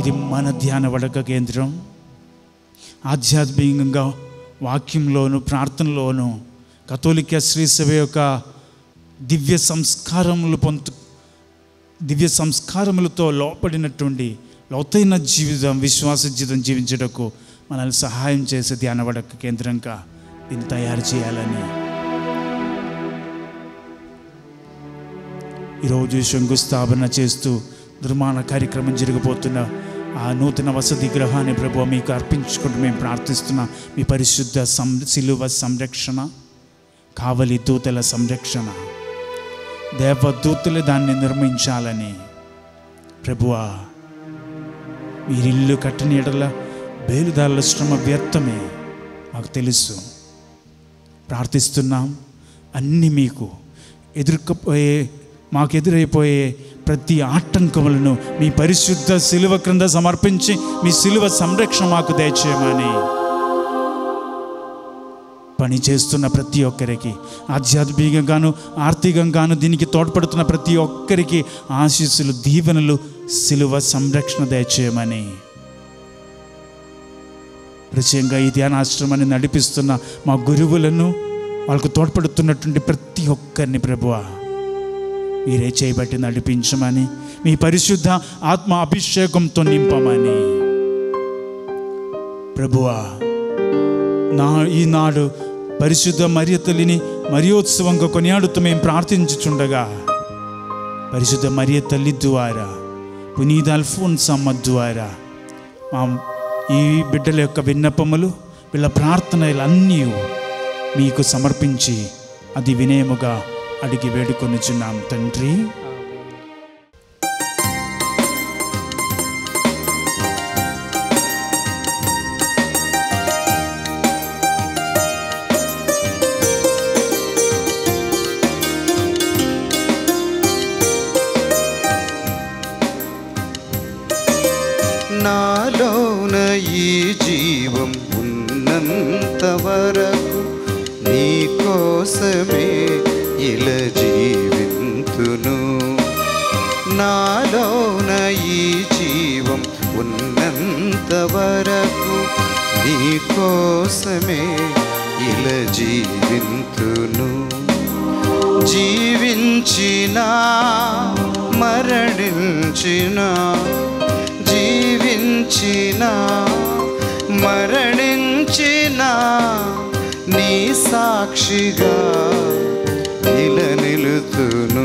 ఇది మన ధ్యానవడక కేంద్రం. ఆధ్యాత్మికంగా వాక్యంలోను ప్రార్థనలోను కథోలిక శ్రీసభ యొక్క దివ్య సంస్కారములతో లోపడినటువంటి లోతైన జీవితం, విశ్వాస జీవితం జీవించటకు మనల్ని సహాయం చేసే ధ్యానవడక కేంద్రంగా దీన్ని తయారు చేయాలని ఈరోజు శంకుస్థాపన చేస్తూ నిర్మాణ కార్యక్రమం జరగబోతున్న ఆ నూతన వసతి గృహాన్ని ప్రభువా మీకు అర్పించుకుంటూ మేము ప్రార్థిస్తున్నాం. మీ పరిశుద్ధ శిలువ సంరక్షణ, కావలి దూతల సంరక్షణ, దేవదూతలు దాన్ని నిర్మించాలని ప్రభువా, మీరిల్లు కట్టని ఎడల బేలుదారుల శ్రమ వ్యర్థమే మాకు తెలుసు. ప్రార్థిస్తున్నాం అన్నీ మీకు ఎదుర్కపోయే, మాకు ఎదురైపోయే ప్రతి ఆటంకములను మీ పరిశుద్ధ శిలువ క్రింద సమర్పించి మీ శిలువ సంరక్షణ మాకు దయచేయమని పని చేస్తున్న ప్రతి ఒక్కరికి, ఆధ్యాత్మికంగాను ఆర్థికంగాను దీనికి తోడ్పడుతున్న ప్రతి ఒక్కరికి ఆశీస్సులు, దీవెనలు, శిలువ సంరక్షణ దయచేయమని, ప్రత్యేకంగా ఈ ధ్యానాశ్రమాన్ని నడిపిస్తున్న మా గురువులను, వాళ్ళకు తోడ్పడుతున్నటువంటి ప్రతి ఒక్కరిని ప్రభువా మీరే చేయబట్టి నడిపించమని, మీ పరిశుద్ధ ఆత్మ అభిషేకంతో నింపమని ప్రభువా, ఈనాడు పరిశుద్ధ మరియ తల్లిని మరియోత్సవంగా కొనియాడుతూ మేము ప్రార్థించుచుండగా పరిశుద్ధ మరియ తల్లి ద్వారా, పునీత అల్ఫోన్స్ అమ్మ ద్వారా మా ఈ బిడ్డల యొక్క విన్నపములు, వీళ్ళ ప్రార్థనలన్నీ మీకు సమర్పించి అది వినయముగా అడిగి వేడుకొనిచున్నాం తండ్రి. సాక్షిగా నిలనిలుతును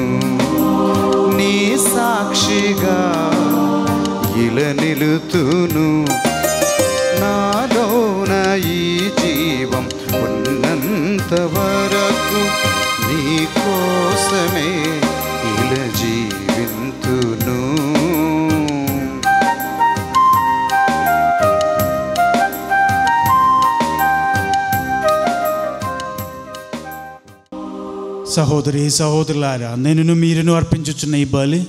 నీ సాక్షిగా ఇలా నిలుతును నాలోన ఈ జీవం ఉన్నంత వరకు నీ కోసమే ఇలా జీవింతును. సహోదరి సహోదరులారా, నేను మీరును అర్పించుచున్న ఈ బలి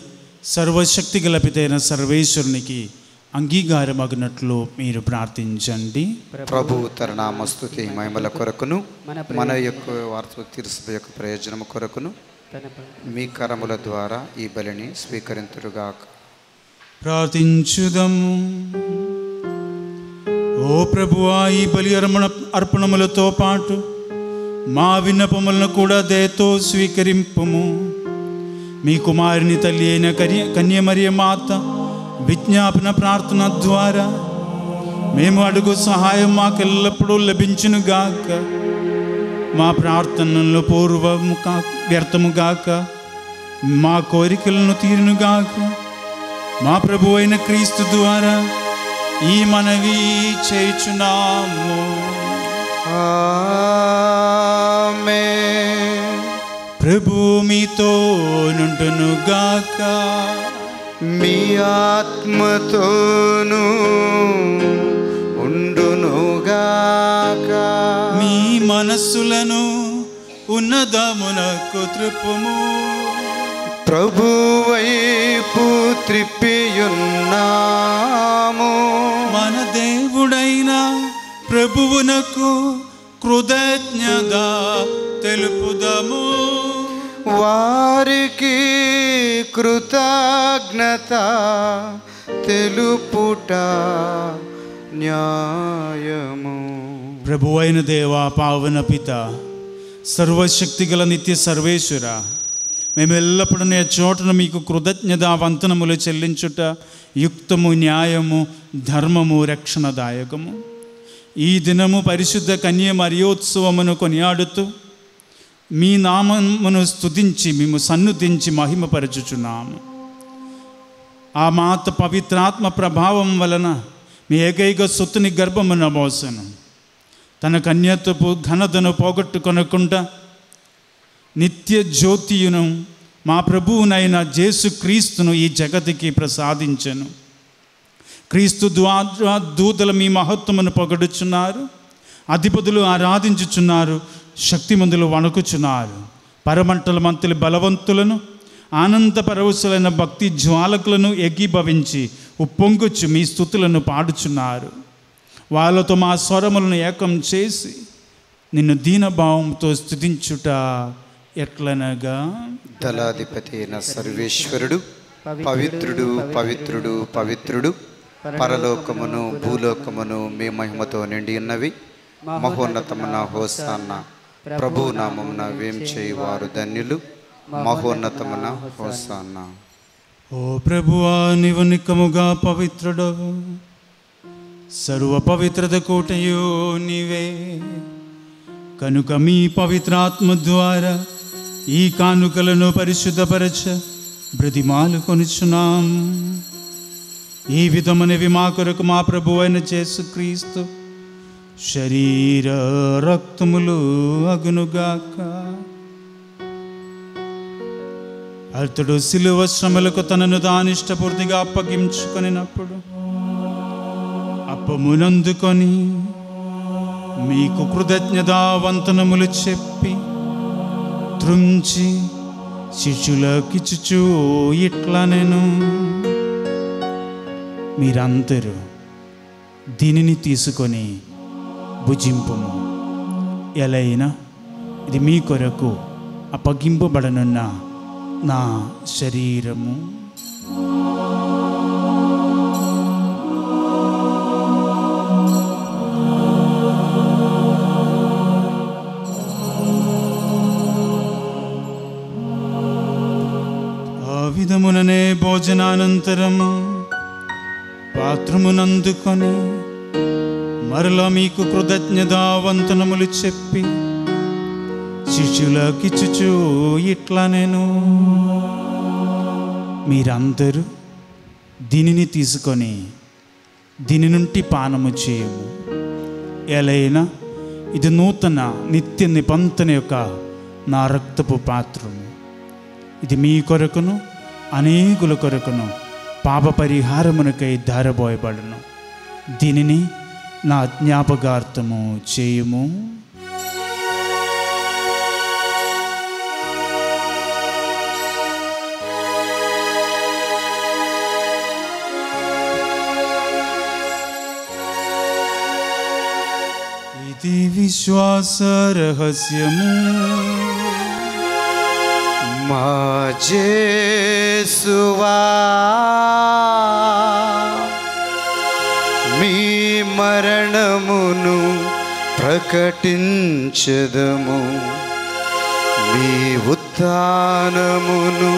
సర్వశక్తి గలపితైన సర్వేశ్వరునికి అంగీకారమగునట్లు మీరు ప్రార్థించండి. ప్రభు తరుణామ స్తుతి మహిమల కొరకును మన యొక్క వార్త తీర్పు యొక్క ప్రయోజనము కొరకును మీ కరముల ద్వారా ఈ బలిని స్వీకరింతురుగాక. ప్రార్థించుదము. ఓ ప్రభువా, ఈ బలి అర్పణములతో పాటు మా విన్నపములను కూడా దయతో స్వీకరింపము. మీ కుమారుని తల్లి అయిన కన్యమరియ మాత విజ్ఞాపన ప్రార్థన ద్వారా మేము అడుగు సహాయం మాకెల్లప్పుడూ లభించునుగాక. మా ప్రార్థనలు పూర్వము కాక వ్యర్థముగాక, మా కోరికలను తీరునుగాక. మా ప్రభు అయిన క్రీస్తు ద్వారా ఈ మనవి చేయుచున్నాము. ప్రభు మీతో నుండునుగాక. మీ ఆత్మతోను ఉండునుగాక. మీ మనస్సులను ఉన్నదమునకు త్రిప్పుము. ప్రభు వైపు త్రిప్పియున్నాము. మన దేవుడైన ప్రభువునకు కృతజ్ఞత తెలుపుదము. వారికి కృతజ్ఞత తెలుపుట న్యాయము. ప్రభు అయిన దేవా, పావన పిత, సర్వశక్తిగల నిత్య సర్వేశ్వర, మేము ఎల్లప్పుడూ నే చోటను మీకు కృతజ్ఞత వంతనములు చెల్లించుట యుక్తము, న్యాయము, ధర్మము, రక్షణదాయకము. ఈ దినము పరిశుద్ధ కన్య మరియోత్సవమును కొనియాడుతూ మీ నామమును స్తుతించి మేము సన్నుతించి మహిమపరచుచున్నాము. ఆ మాత పవిత్రాత్మ ప్రభావం వలన మీ ఏకైక సొత్తుని గర్భమున మోసను తన కన్యత్వపు ఘనతను పోగొట్టుకొనకుండా నిత్య జ్యోతియును మా ప్రభువునైన యేసుక్రీస్తును ఈ జగతికి ప్రసాదించను. క్రీస్తు ద్వారా దూతలు మీ మహత్వమును పొగడుచున్నారు, అధిపతులు ఆరాధించుచున్నారు, శక్తిమంతులు వణుకుచున్నారు. పరమంటల మంతులు బలవంతులను, ఆనంద పరవశులైన భక్తి జ్వాలకులను ఏకీభవించి ఉప్పొంగుచు మీ స్తుతులను పాడుచున్నారు. వాళ్ళతో మా స్వరములను ఏకం చేసి నిన్ను దీనభావంతో స్తుతించుట ఎట్లనగా, దళాధిపతైన సర్వేశ్వరుడు పవిత్రుడు పవిత్రుడు పవిత్రుడు, పరలోకమును భూలోకమును మీ మహిమతో నిండి ఉన్నవి. మహోన్నతమున హోసన్న. ప్రభు నామమున వేం చేయువారు ధన్యులు. మహోన్నతమున హోసన్న. ఓ ప్రభువా, నీవు నికముగా పవిత్రుడవు. సర్వ పవిత్రత కోటయో నీవే. కనుక మీ పవిత్రాత్మ ద్వారా ఈ కానుకలను పరిశుద్ధపరచ బ్రతిమాలు కొనుచున్నాం. ఈ విధమునివి మా కొరకు మా ప్రభు అయిన యేసుక్రీస్తు శరీర రక్తములు అగునుగాక. అతడు సిలువ శ్రమలకు తనను దానిష్టపూర్తిగా అప్పగించుకొనినప్పుడు అప్పమునందుకొని మీకు కృతజ్ఞతావంతనములు చెప్పి త్రుంచి శిష్యులకిచ్చుచూ ఇట్లా, నేను మీరందరూ దీనిని తీసుకొని భుజింపుము, ఎలైనా ఇది మీ కొరకు అప్పగింపబడనున్న నా శరీరము. ఆ విధముననే భోజనానంతరము పాత్రమునందుకొని మరలా మీకు కృతజ్ఞతావంతనములు చెప్పి శిష్యులకిచ్చుచూ ఇట్లా, నేను మీరందరూ దీనిని తీసుకొని దీని నుండి పానము చేయము. ఎలైనా ఇది నూతన నిత్య నిబంధన యొక్క నా రక్తపు పాత్రము. ఇది మీ కొరకును అనేకుల కొరకును పాప పరిహారమునకై ధారబోయబడును. దీనిని నా జ్ఞాపకార్థము చేయము. ఇది విశ్వాస రహస్యము. మా యేసువా మీ మరణమును ప్రకటించదము, మీ ఉత్థానమును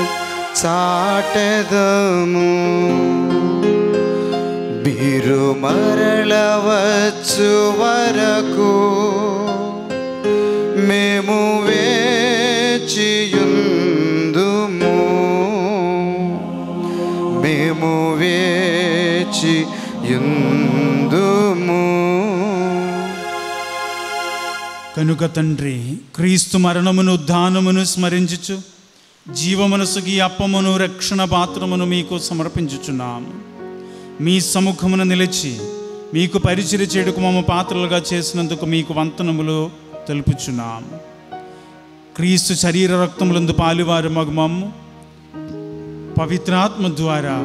చాటెదము. మీరు మరలవచ్చు వరకు మేము వేచియుందుము, మేము వేచియుందుము. కనుక తండ్రి, క్రీస్తు మరణమును ఉద్ధానమును స్మరించుచు జీవమనసుకి అప్పమును రక్షణ పాత్రమును మీకు సమర్పించుచున్నాము. మీ సముఖమున నిలిచి మీకు పరిచర్య చేయుటకు మమ్మ పాత్రలుగా చేసినందుకు మీకు వందనములు తెలుపుచున్నాము. క్రీస్తు శరీర రక్తములందు పాలువారు మగుమము పవిత్రాత్మ ద్వారా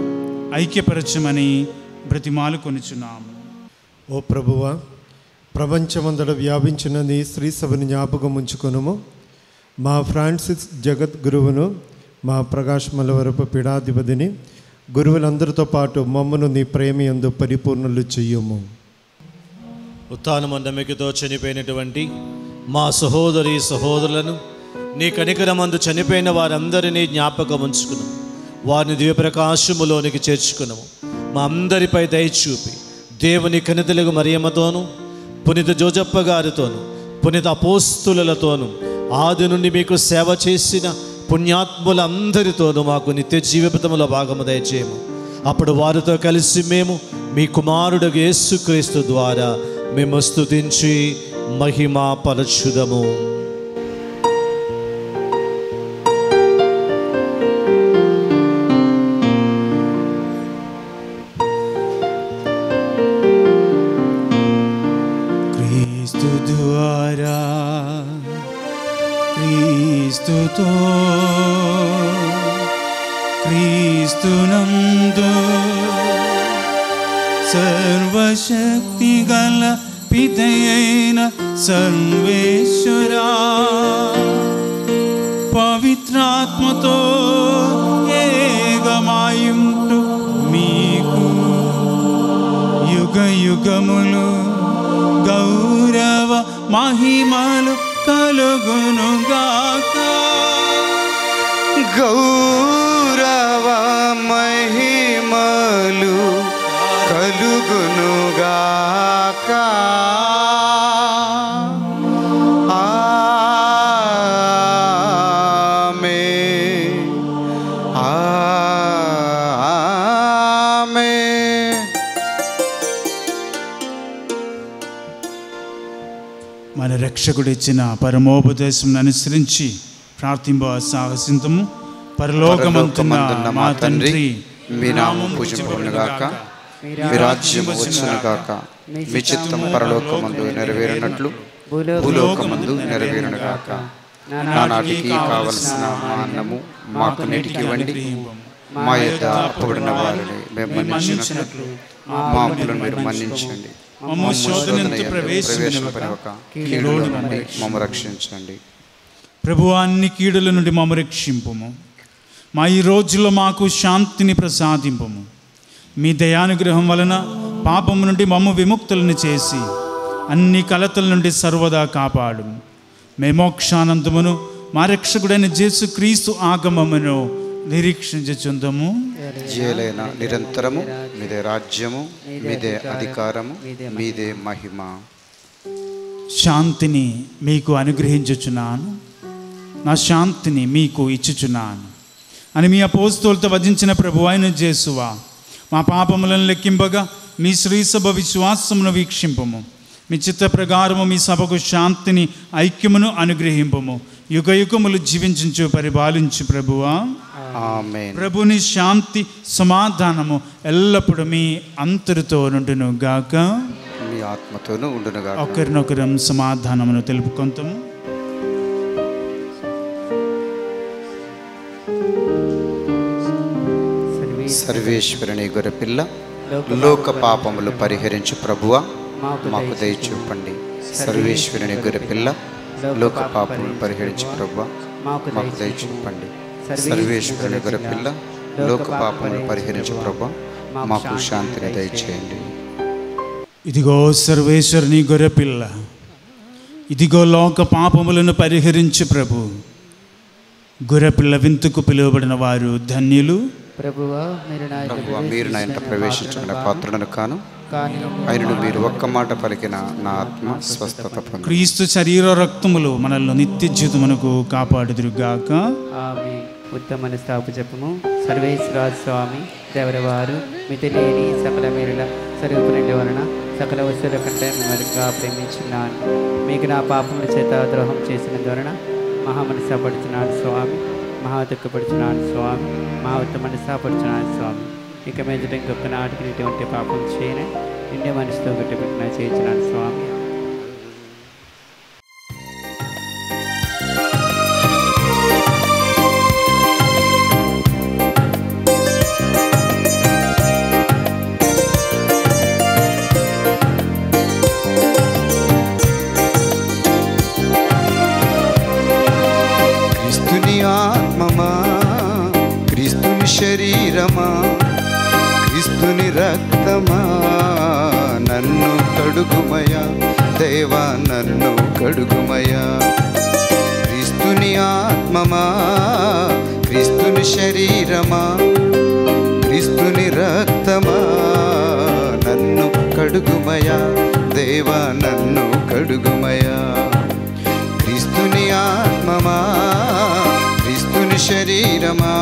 ఐక్యపరచమని బ్రతిమాలు కొనుచున్నాము. ఓ ప్రభువా, ప్రపంచమంతట వ్యాపించిన నీ స్త్రీ సభను జ్ఞాపకం ఉంచుకొనుము. మా ఫ్రాన్సిస్ జగద్గురువును, మా ప్రకాశ్ మలవరపు పీఠాధిపతిని, గురువులందరితో పాటు మమ్మను నీ ప్రేమయందు పరిపూర్ణులు చెయ్యము. ఉత్థానమందమికితో చనిపోయినటువంటి మా సహోదరి సహోదరులను నీ కనికరమందు చనిపోయిన వారందరినీ జ్ఞాపకం ఉంచుకును. వారిని దివ్యప్రకాశములోనికి చేర్చుకున్నాము. మా అందరిపై దయ చూపి దేవుని కనితలుగు మరియమ్మతోనూ, పునీత జోజప్ప గారితోనూ, పునీత అపోస్తులతోనూ, ఆది నుండి మీకు సేవ చేసిన పుణ్యాత్ములందరితోనూ మాకు నిత్య జీవితంలో భాగము దయచేయము. అప్పుడు వారితో కలిసి మేము మీ కుమారుడు యేసుక్రీస్తు ద్వారా మేము స్తుతించి మహిమా పరచుదము. సర్వేశ్వరా, పవిత్రాత్మతో ఏకమాయుండు మీకు యుగ యుగములు గౌరవ మహిమలు కలుగునుగాక. గౌరవ మహిమలు కలుగునుగాక. రక్షకుడు ఇచ్చిన పరమోపదేశం అనుసరించి ప్రార్థింప సాహసింతము. పరలోకమందున్న మా తండ్రి, మీ నామము పూజింపబడునుగాక, మీ రాజ్యము వచ్చునుగాక, మీ చిత్తము పరలోకమందు నెరవేరునట్లు భూలోకమందు నెరవేరునుగాక. నానాటికి కావలసిన మా అన్నము మాకు నేటికి ఇవ్వండి. మా యొద్ద అప్పుబడిన వారిని మేము మన్నించినట్లు మా అప్పులను మీరు మన్నించండి. ప్రభువా, అన్ని కీడుల నుండి మమ్ము రక్షింపుము. మా ఈ రోజుల్లో మాకు శాంతిని ప్రసాదింపుము. మీ దయానుగ్రహం వలన పాపము నుండి మమ్ము విముక్తులను చేసి అన్ని కలతల నుండి సర్వదా కాపాడుము. మే మోక్షానందమును మా రక్షకుడైన యేసుక్రీస్తు ఆగమమును నిరీక్షించుచుందము. జయలేన నిరంతరము మీదే రాజ్యము, మీదే అధికారము, మీదే మహిమ. శాంతిని మీకు అనుగ్రహించుచున్నాను, నా శాంతిని మీకు ఇచ్చుచున్నాను. అని మీ అపోస్తలులతో వచించిన ప్రభువైన యేసువా మా పాపములను లెక్కింపగా మీ శ్రీ సభ విశ్వాసమును వీక్షింపము. మీ చిత్త ప్రకారము మీ సభకు శాంతిని ఐక్యమును అనుగ్రహింపము. యుగయుగములు జీవించు పరిపాలించు ప్రభువా. ఆమేన్. ప్రభుని శాంతి సమాధానము ఎల్లప్పుడూ మీ అంతరితో నుండును గాక, మీ ఆత్మతోను ఉండును గాక. ఒకరినొకరం సమాధానమును తెలుపుకుంటాము. సర్వేశ్వరుని గొర్రెపిల్ల, లోక పాపములు పరిహరించు ప్రభువా మాకు దయ చూపండి. సర్వేశ్వరుని గొర్రెపిల్ల, లోక పాపములు పరిహరించు ప్రభువా మాకు దయ చూపండి. సర్వేశ్వరుని గొర్రెపిల్ల, లోక పాపములు పరిహరించు ప్రభువా మాకు శాంతిని దయచేయండి. ఇదిగో సర్వేశ్వరుని గొర్రెపిల్ల, ఇదిగో లోక పాపములను పరిహరించు ప్రభు. గొర్రెపిల్ల వింతకు పిలువబడిన వారు ధన్యులు. ప్రభువా మీరు నా ఇంట ప్రవేశించుకున్న పాత్రను కాను, ఆయనను మీరు ఒక్క మాట పలికిన నా ఆత్మ స్వస్థత పొందును. క్రీస్తు శరీర రక్తములు మనల్ని నిత్య జీవితమునకు కాపాడుదురుగాక. ఆమేన్. ఉత్తమన స్థాపు జపము. సర్వేశ్వర స్వామి దేవరవారు మితిలేని సకల మేరుల స్వరూపుని వలన సకల వస్తువుల కంటే మరిగా ప్రేమించున్నాను. మీకు నా పాపముల చేత ద్రోహం చేసిన ధోరణ మహామనసాపడుతున్నాను స్వామి, మహా దుఃఖపడుచున్నాను స్వామి, మహా ఉత్తమనసాపడుచున్నాను స్వామి. ఇక మీద ఇంకొక నాటికి ఇటువంటి పాపం చేయని నిండే మనసుతో గట్టిపెట్టిన చేయించున్నాను స్వామి. నన్ను కడుగుమయా దేవా, నన్ను కడుగుమయా. క్రీస్తుని ఆత్మమా, క్రీస్తుని శరీరమా, క్రీస్తుని రక్తమా, నన్ను కడుగుమయా దేవా, నన్ను కడుగుమయా. క్రీస్తుని ఆత్మమా, క్రీస్తుని శరీరమా,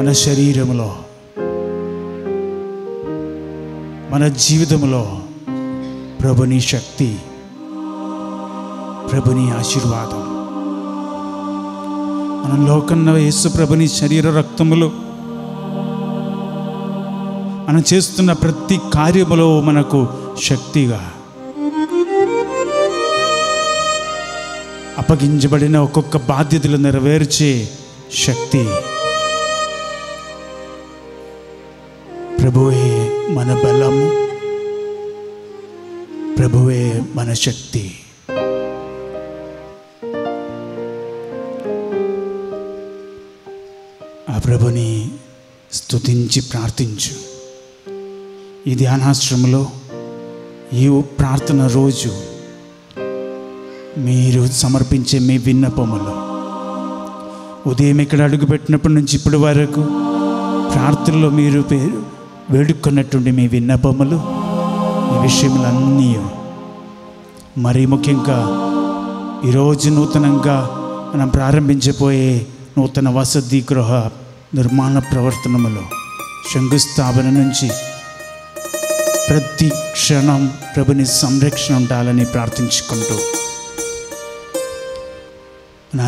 మన శరీరములో మన జీవితంలో ప్రభుని శక్తి, ప్రభుని ఆశీర్వాదం. మన లోకన్న యేసు ప్రభుని శరీర రక్తములు మనం చేస్తున్న ప్రతి కార్యములో మనకు శక్తిగా అప్పగించబడిన ఒక్కొక్క బాధ్యతలు నెరవేర్చే శక్తి ప్రభువే. మన బలము ప్రభువే, మన శక్తి. ఆ ప్రభుని స్తుతించి ప్రార్థించు. ఈ ధ్యానాశ్రమంలో ఈ ప్రార్థన రోజు మీరు సమర్పించే మీ విన్నపములు ఉదయం ఇక్కడ అడుగుపెట్టినప్పటి నుంచి ఇప్పటి వరకు ప్రార్థనలో మీరు పేరు వేడుకున్నటువంటి మీ విన్నపములు, ఈ విషయములన్నీ, మరీ ముఖ్యంగా ఈరోజు నూతనంగా మనం ప్రారంభించబోయే నూతన వసతి గృహ నిర్మాణ ప్రవర్తనములో శంకుస్థాపన నుంచి ప్రతి క్షణం ప్రభుని సంరక్షణ ఉండాలని ప్రార్థించుకుంటూ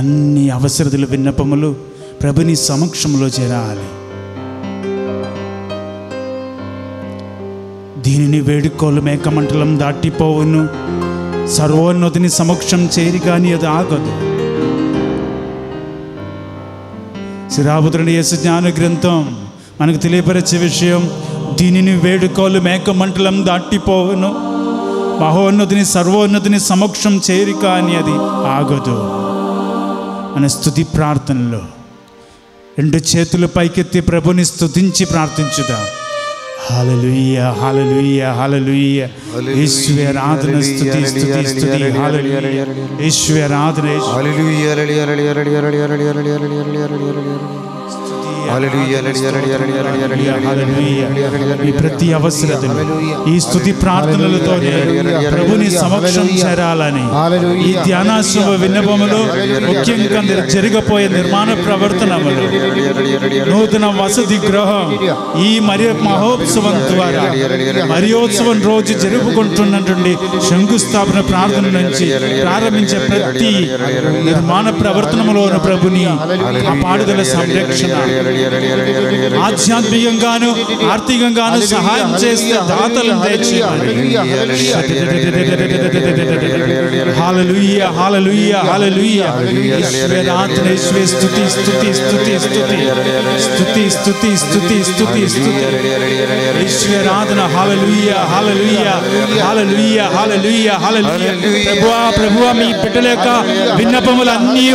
అన్ని అవసరతలు విన్నపములు ప్రభుని సమక్షంలో చేరాలి. దీనిని వేడుకోలు మేకమంటలం దాటిపోవును, సర్వోన్నతిని సమక్షం చేరి, కానీ అది ఆగదు. శిరాపుత్రుని యేసు జ్ఞాన గ్రంథం మనకు తెలియపరిచే విషయం, దీనిని వేడుకోలు మేకమంటలం దాటిపోవును, మహోన్నతిని సర్వోన్నతిని సమక్షం చేరి, కానీ అది ఆగదు. మన స్తుతి ప్రార్థనలో రెండు చేతులు పైకెత్తి ప్రభుని స్తుతించి ప్రార్థించుదాం. హల్లెలూయా హల్లెలూయా హల్లెలూయా యేసువే ఆరాధన స్తుతి స్తుతి స్తుతి హల్లెలూయా యేసువే ఆరాధన హల్లెలూయా హల్లెలూయా హల్లెలూయా హల్లెలూయా ప్రతి అవసరతను ఈ స్తుతి ప్రార్థనలతో ప్రభుని సమక్షం చేరాలని ఈ ధ్యానాశుభ విన్నపములు ముఖ్యంగా జరగబోయే నిర్మాణ ప్రవర్తనములు నూతన వసతి గృహం ఈ మరియు మహోత్సవం ద్వారా మరియోత్సవం రోజు జరుపుకుంటున్నటువంటి శంకుస్థాపన ప్రార్థన నుంచి ప్రారంభించే ప్రతి నిర్మాణ ప్రవర్తనములోను ప్రభుని కాపాడుదల సంరక్షణ ఆధ్యాత్మికంగాను ఆర్థికంగాను సహాయం చేసే దాతలను హల్లెలూయా హల్లెలూయా హల్లెలూయా యేసువే స్తుతి స్తుతి స్తుతి స్తుతి స్తుతి స్తుతి స్తుతి యేసువే ఆరాధన హల్లెలూయా హల్లెలూయా హల్లెలూయా హల్లెలూయా హల్లెలూయా ప్రభువా ప్రభువా మీ బిడ్డల యొక్క విన్నపములన్నీ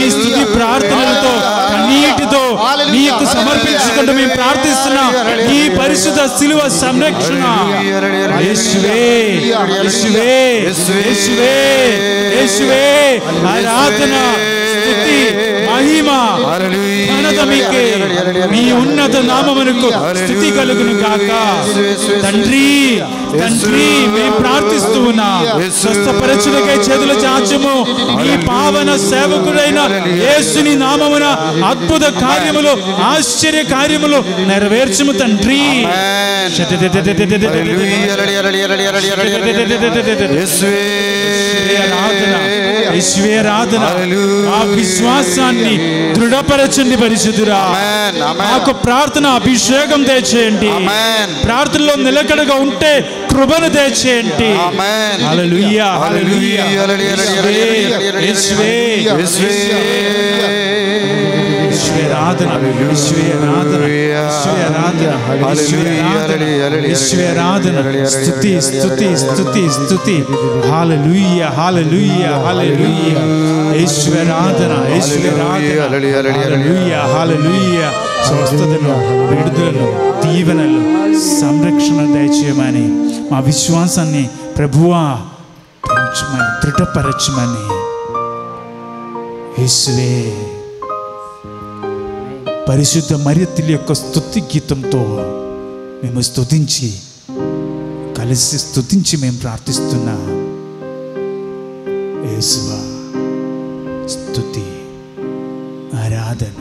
ఈ స్తుతి ప్రార్థనలతో కన్నీటితో నీకు సమర్పించుకుంటూ మేము ప్రార్థిస్తున్నాం. ఈ పరిశుద్ధ శిలువ సంరక్షణ యేసువే యేసువే యేసువే యేసువే ఆరాధన స్తుతి మహిమ ఘనత మీకే, మీ ఉన్నత నామమునకు స్తుతి కలుగును గాక. తండ్రి తండ్రి మేము ప్రార్థిస్తూ ఉన్నాం, స్వస్థపరచునకై చేతులు చాచము, మీ పావన సేవకుడైన యేసుని నామమున అద్భుత కార్యములు ఆశ్చర్య కార్యములు నెరవేర్చుము తండ్రి. విశ్వాసాన్ని దృఢపరచండి పరిశుద్ధురా, నాకు ప్రార్థన అభిషేకం దయచేయండి, ప్రార్థనలో నిలకడగా ఉంటే కృపను దయచేయండి. హల్లెలూయా హల్లెలూయా స్వస్థతను విడుదలను దీవెనలు సంరక్షణ దయచేయమని మా విశ్వాసాన్ని ప్రభువా పెంచమని దృఢపరచమని యేసువే పరిశుద్ధ మరియతల్లి యొక్క స్తుతి గీతంతో మేము స్తుతించి కలిసి స్తుతించి మేము ప్రార్థిస్తున్నా. యేసువా స్తుతి ఆరాధన.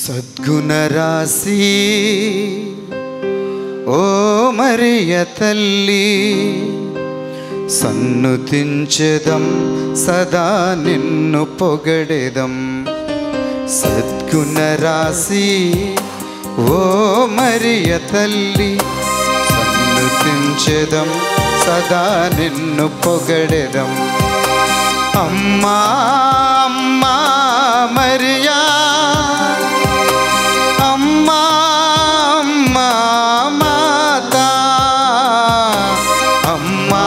సద్గుణరాశి ఓ మరియ తల్లి, సన్నుతించెదం సదా నిన్ను పొగడెదం. సద్గుణరాశి ఓ మరియ తల్లి, సన్నుతించెదం సదా నిన్ను పొగడెదం. అమ్మా అమ్మా మరియా, అమ్మా అమ్మా మాతా, అమ్మా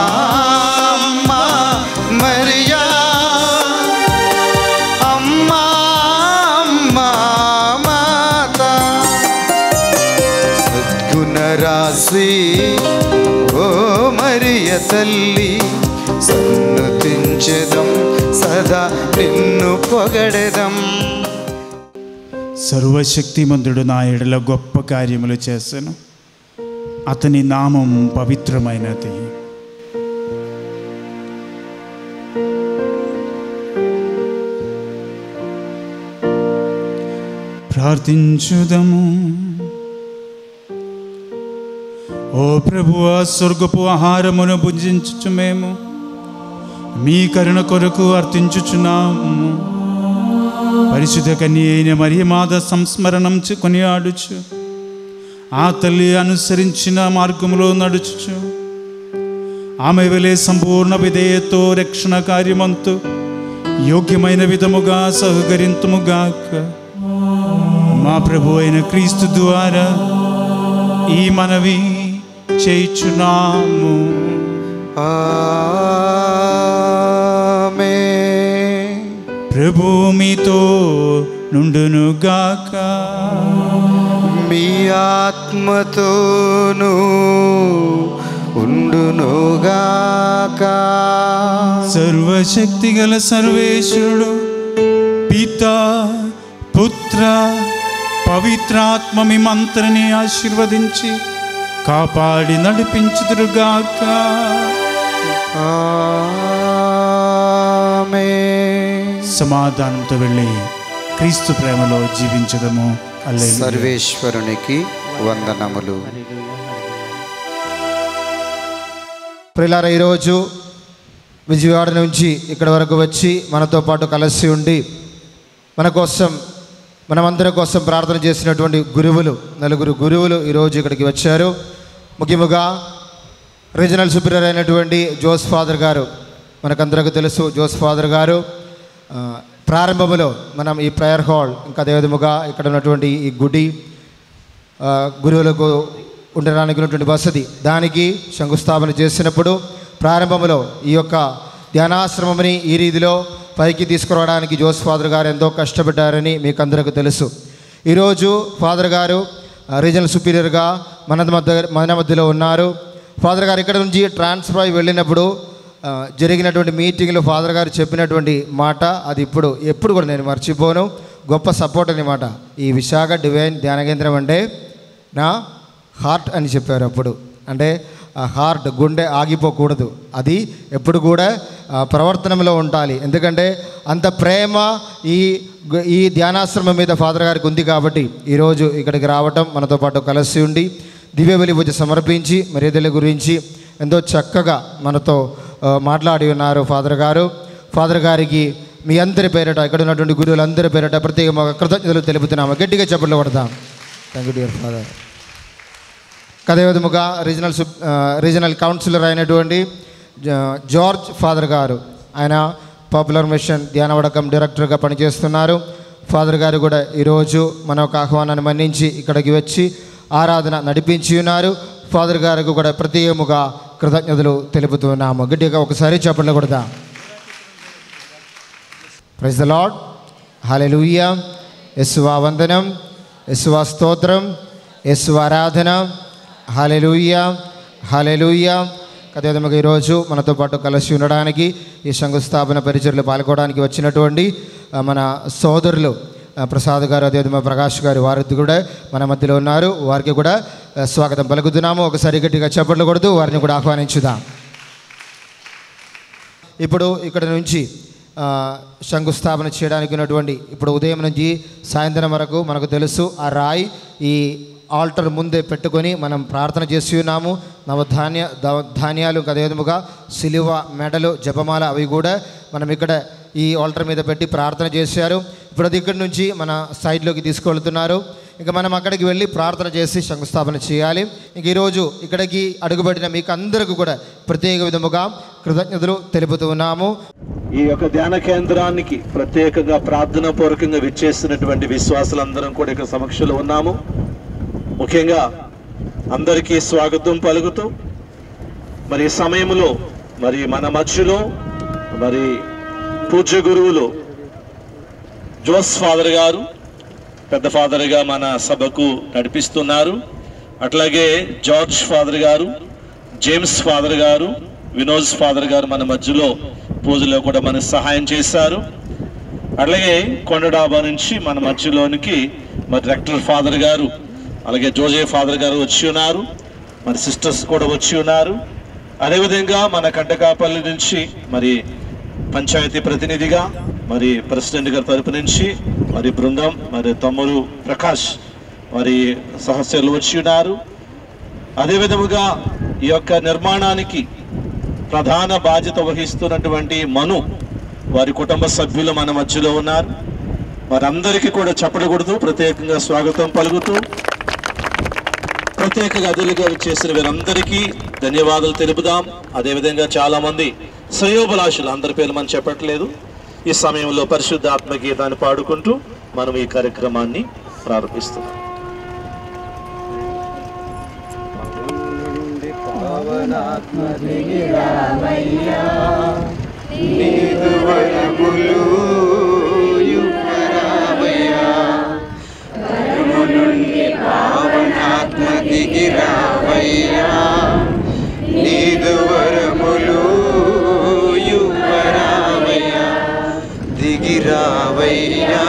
ఓ మరియ తల్లి, సన్నుతించెదం సదా నిన్ను పొగడెదం. సర్వశక్తిమంతుడు నా ఎడల గొప్ప కార్యములు చేసెను, అతని నామం పవిత్రమైనది. ప్రార్థించుదము. ఓ ప్రభువా, స్వర్గపు ఆహారమును భుజించుచు మేము మీ కరుణ కొరకు అర్థించుచున్నాము. పరిశుద్ధ కన్య అయిన మరియమాత సంస్మరణం కొనియాడుచు ఆ తల్లి అనుసరించిన మార్గములో నడుచుచు ఆమె వలె సంపూర్ణ విధేయతో రక్షణ కార్యమంతు యోగ్యమైన విధముగా సహకరింతుముగాక. మా ప్రభు అయిన క్రీస్తు ద్వారా ఈ మనవి చేయుచున్నాము. ఆమేన్. భూమితో నుండునుగాక మీ ఆత్మతోను ఉండునుగాక. సర్వశక్తిగల సర్వేశ్వరుడు పితా పుత్ర పవిత్రాత్మ మిమ్మంతరిని ఆశీర్వదించి కాపాడి నడిపించుదురుగాక. సమాధానంతో వెళ్ళి క్రీస్తు ప్రేమలో జీవించడము. సర్వేశ్వరునికి వందనములు. ప్రియులారా, ఈరోజు విజయవాడ నుంచి ఇక్కడ వరకు వచ్చి మనతో పాటు కలిసి ఉండి మన కోసం మనమందరి కోసం ప్రార్థన చేసినటువంటి గురువులు, నలుగురు గురువులు ఈరోజు ఇక్కడికి వచ్చారు. ముఖ్యముగా రీజనల్ సూపీరియర్ అయినటువంటి జోస్ ఫాదర్ గారు, మనకందరికీ తెలుసు. జోస్ ఫాదర్ గారు ప్రారంభంలో మనం ఈ ప్రేయర్ హాల్, ఇంకా అదేవిధముగా ఇక్కడ ఉన్నటువంటి ఈ గుడి, గురువులకు ఉండడానికి ఉన్నటువంటి వసతి, దానికి శంకుస్థాపన చేసినప్పుడు ప్రారంభంలో ఈ యొక్క ధ్యానాశ్రమంని ఈ రీతిలో పైకి తీసుకురావడానికి జోస్ ఫాదర్ గారు ఎంతో కష్టపడ్డారని మీకు అందరికీ తెలుసు. ఈరోజు ఫాదర్ గారు రీజనల్ సుపీరియర్గా మన మధ్యలో ఉన్నారు. ఫాదర్ గారు ఇక్కడ నుంచి ట్రాన్స్ఫర్ అయి వెళ్ళినప్పుడు జరిగినటువంటి మీటింగ్లో ఫాదర్ గారు చెప్పినటువంటి మాట, అది ఇప్పుడు ఎప్పుడు కూడా నేను మర్చిపోను, గొప్ప సపోర్ట్ అనమాట. ఈ విశాఖ డివైన్ ధ్యాన కేంద్రం అంటే నా హార్ట్ అని చెప్పారు. అప్పుడు అంటే ఆ హార్ట్, గుండె ఆగిపోకూడదు, అది ఎప్పుడు కూడా ప్రవర్తనలో ఉండాలి. ఎందుకంటే అంత ప్రేమ ఈ ధ్యానాశ్రమం మీద ఫాదర్ గారికి ఉంది కాబట్టి ఈరోజు ఇక్కడికి రావటం, మనతో పాటు కలిసి ఉండి దివ్య బలి పూజ సమర్పించి మర్యాదల గురించి ఎంతో చక్కగా మనతో మాట్లాడి ఉన్నారు ఫాదర్ గారు. ఫాదర్ గారికి మీ అందరి పేరట, ఇక్కడ ఉన్నటువంటి గురువులందరి పేరట ప్రత్యేకంగా కృతజ్ఞతలు తెలుపుతున్నాము. గట్టిగా చప్పట్లు కొడతాం. Thank you dear father. అదేవిధముగా రీజనల్ కౌన్సిలర్ అయినటువంటి జార్జ్ ఫాదర్ గారు, ఆయన పాపులర్ మిషన్ ధ్యానవడకం డైరెక్టర్గా పనిచేస్తున్నారు. ఫాదర్ గారు కూడా ఈరోజు మన యొక్క ఆహ్వానాన్ని మన్నించి ఇక్కడికి వచ్చి ఆరాధన నడిపించి ఉన్నారు. ఫాదర్ గారికి కూడా ప్రత్యేకముగా కృతజ్ఞతలు తెలుపుతున్నాము. గట్టిగా ఒకసారి చప్పట్లు కొడదాం. Praise the lord. హల్లెలూయా. యేసువా వందనం, యేసువా స్తోత్రం, యేసువా ఆరాధన. హల్లెలూయా, హల్లెలూయా. అదేవిధంగా ఈరోజు మనతో పాటు కలిసి ఉండడానికి, ఈ శంకుస్థాపన పరిచర్లు పాల్గొనడానికి వచ్చినటువంటి మన సోదరులు ప్రసాద్ గారు, అదేవిధంగా ప్రకాష్ గారు, వారికి కూడా మన మధ్యలో ఉన్నారు. వారికి కూడా స్వాగతం పలుకుతున్నాము. ఒకసారి గట్టిగా చప్పట్లు కొడుతూ వారిని కూడా ఆహ్వానించుదాం. ఇప్పుడు ఇక్కడ నుంచి శంకుస్థాపన చేయడానికి ఉన్నటువంటి, ఇప్పుడు ఉదయం నుంచి సాయంత్రం వరకు మనకు తెలుసు ఆ రాయి ఈ ఆల్టర్ ముందే పెట్టుకొని మనం ప్రార్థన చేసి ఉన్నాము. నవధాన్యాలు, అదేవిధముగా సిలువ మెడలు, జపమాల, అవి కూడా మనం ఇక్కడ ఈ ఆల్టర్ మీద పెట్టి ప్రార్థన చేశారు. ఇప్పుడు అది ఇక్కడి నుంచి మన సైడ్లోకి తీసుకువెళ్తున్నారు. ఇంకా మనం అక్కడికి వెళ్ళి ప్రార్థన చేసి శంకుస్థాపన చేయాలి. ఇంక ఈరోజు ఇక్కడికి అడుగుబడిన మీకు అందరికీ కూడా ప్రత్యేక విధముగా కృతజ్ఞతలు తెలుపుతూ ఉన్నాము. ఈ యొక్క ధ్యాన కేంద్రానికి ప్రత్యేకంగా ప్రార్థన పూర్వకంగా విచ్చేసినటువంటి విశ్వాసులందరం కూడా ఇక్కడ సమక్షంలో ఉన్నాము. ముఖ్యంగా అందరికీ స్వాగతం పలుకుతూ మరి సమయంలో మరి మన మధ్యలో మరి పూజ్య గురువులు జోస్ ఫాదర్ గారు పెద్ద ఫాదర్గా మన సభకు నడిపిస్తున్నారు. అట్లాగే జార్జ్ ఫాదర్ గారు, జేమ్స్ ఫాదర్ గారు, వినోద్ ఫాదర్ గారు మన మధ్యలో పూజలో కూడా మనకు సహాయం చేశారు. అట్లాగే కొండడాబా నుంచి మన మధ్యలోనికి మరి రెక్టర్ ఫాదర్ గారు, అలాగే జోజే ఫాదర్ గారు వచ్చి ఉన్నారు. మరి సిస్టర్స్ కూడా వచ్చి ఉన్నారు. అదేవిధంగా మన కంటకాపల్లి నుంచి మరి పంచాయతీ ప్రతినిధిగా మరి ప్రెసిడెంట్ గారి తరపు నుంచి మరి బృందం, మరి తమ్ముడు ప్రకాష్ మరి సహచరులు వచ్చి ఉన్నారు. అదేవిధముగా ఈ యొక్క నిర్మాణానికి ప్రధాన బాధ్యత వహిస్తున్నటువంటి మను, వారి కుటుంబ సభ్యులు మన మధ్యలో ఉన్నారు. వారందరికీ కూడా చప్పట్లు కొడుతూ ప్రత్యేకంగా స్వాగతం పలుకుతూ ప్రత్యేక అతిథులుగా చేసిన వీరందరికీ ధన్యవాదాలు తెలుపుదాం. అదేవిధంగా చాలామంది శ్రేయోభిలాషులు, అందరి పేర్లు మనం చెప్పట్లేదు. ఈ సమయంలో పరిశుద్ధ ఆత్మ గీతాన్ని పాడుకుంటూ మనం ఈ కార్యక్రమాన్ని ప్రారంభిస్తున్నాం. పావనాత్మనిరామయ్యా నీదు వలపులు గిరావయ్యా నీదు వరములు యువరావయ్యా దిగిరావయ్యా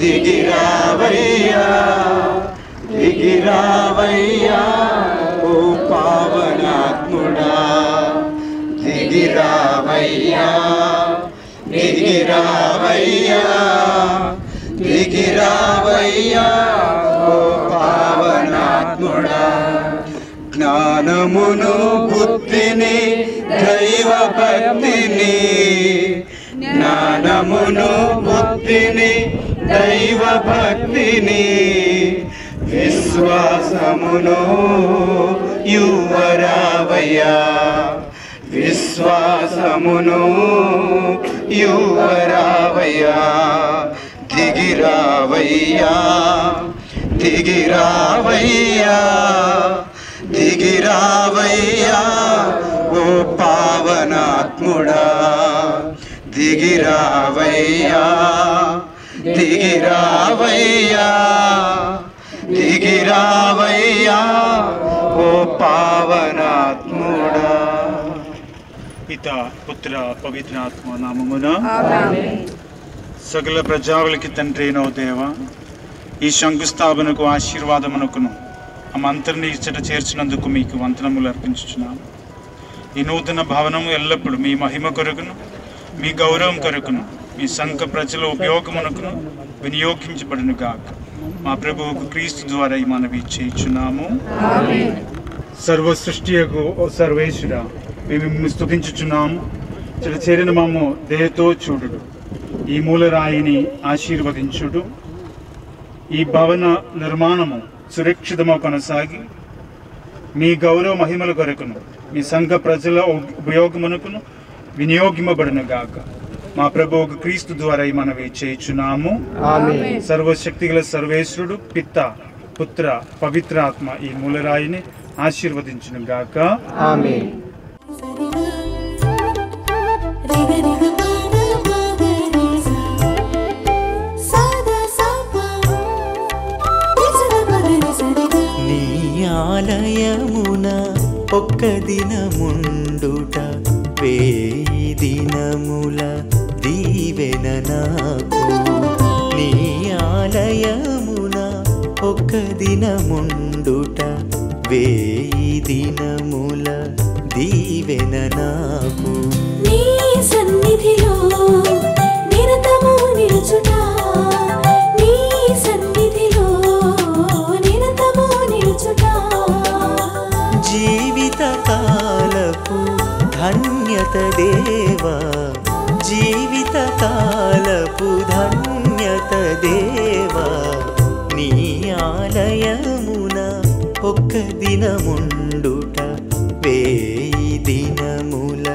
దిగిరావయ్యా దిగిరావయ్యా ఓ పావనాత్ముడా దిగిరావయ్యా దిగిరావయ్యా దిగిరావయ్యా ఓ పావనాత్ముడా జ్ఞానమును బుద్ధిని దైవ భక్తిని జ్ఞానమును బుద్ధిని దైవ భక్తిని విశ్వాసమును యువరావయ్యా విశ్వాసమును యువరావయ్యా దిగిరావయ్యా దిగిరావయ్యా దిగిరావయ్యా ఓ పావనాత్ముడా దిగిరావయ్యా దిగిరావయ్యా దిగిరావయ్యా ఓ పావనాత్ముడా. పిత పుత్ర పవిత్రాత్మ నామమున ఆమేన్. సకల ప్రజావులకి తండ్రైన దేవా, ఈ శంకుస్థాపనకు ఆశీర్వాదమునకును అమంతరిని ఇచ్చట చేర్చినందుకు మీకు వందనములు అర్పించుచున్నాము. ఈ నూతన భవనము ఎల్లప్పుడూ మీ మహిమ కొరకును మీ గౌరవం కొరకును మీ సంఘ ప్రజల ఉపయోగమునకును వినియోగించబడును గాక. మా ప్రభువుకు క్రీస్తు ద్వారా ఈ మనవి చేయుచున్నాము. సర్వ సృష్టియకు ఓ సర్వేశ్వర మేము స్తుతించుచున్నాము. ఇచ్చట చేరిన మాము దయతో చూడుడు, ఈ మూలరాయిని ఆశీర్వదించుడు, ఈ భవన నిర్మాణము సురక్షితము కొనసాగి మీ గౌరవ మహిమల కొరకును మీ సంఘ ప్రజల ఉపయోగమునకును వినియోగింపబడిన గాక. మా ప్రభువుకు క్రీస్తు ద్వారా ఈ మనవి చేయుచున్నాము. సర్వశక్తి గల సర్వేశ్వరుడు పిత పుత్ర పవిత్రాత్మ ఈ మూలరాయిని ఆశీర్వదించును గాక. ఆమేన్. ఆలయమున ఒక్క దినముండుట వేయి దినముల దీవెన నాకు. నీ ఆలయమున ఒక్క దినముండుట వేయి దినముల దీవెన నాకు. నీ సన్నిధిలో నిరతము నిలుచుట జీవితకాలపు ధన్యత దేవా, జీవితకాలపు ధన్యత దేవా. నీ ఆలయమున ఒక్క దినముండుట వేయి దినముల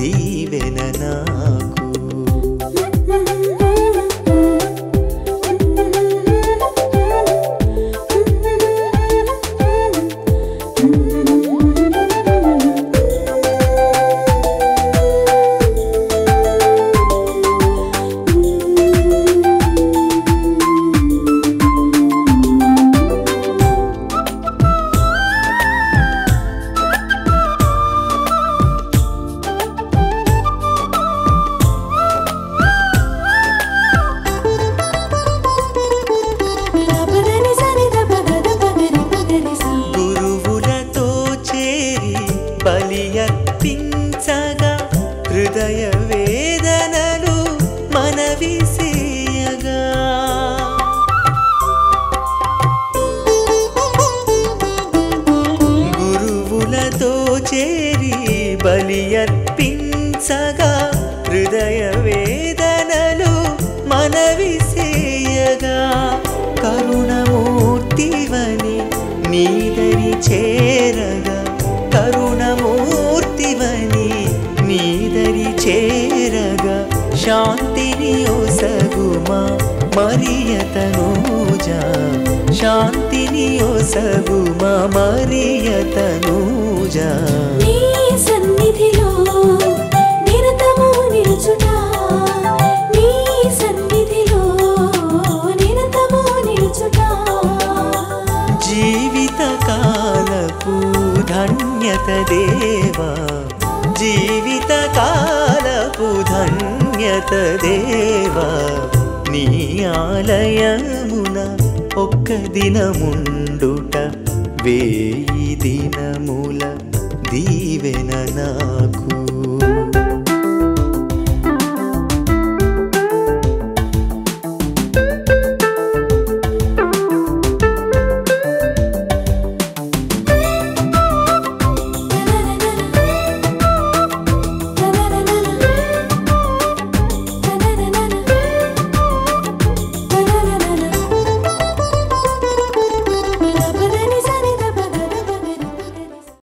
దీవెన నాకు. ధన్యత దేవా జీవిత కాలపు ధన్యత దేవా నీ ఆలయమున ఒక్క దినముండుట వేయి దినముల దీవెన నా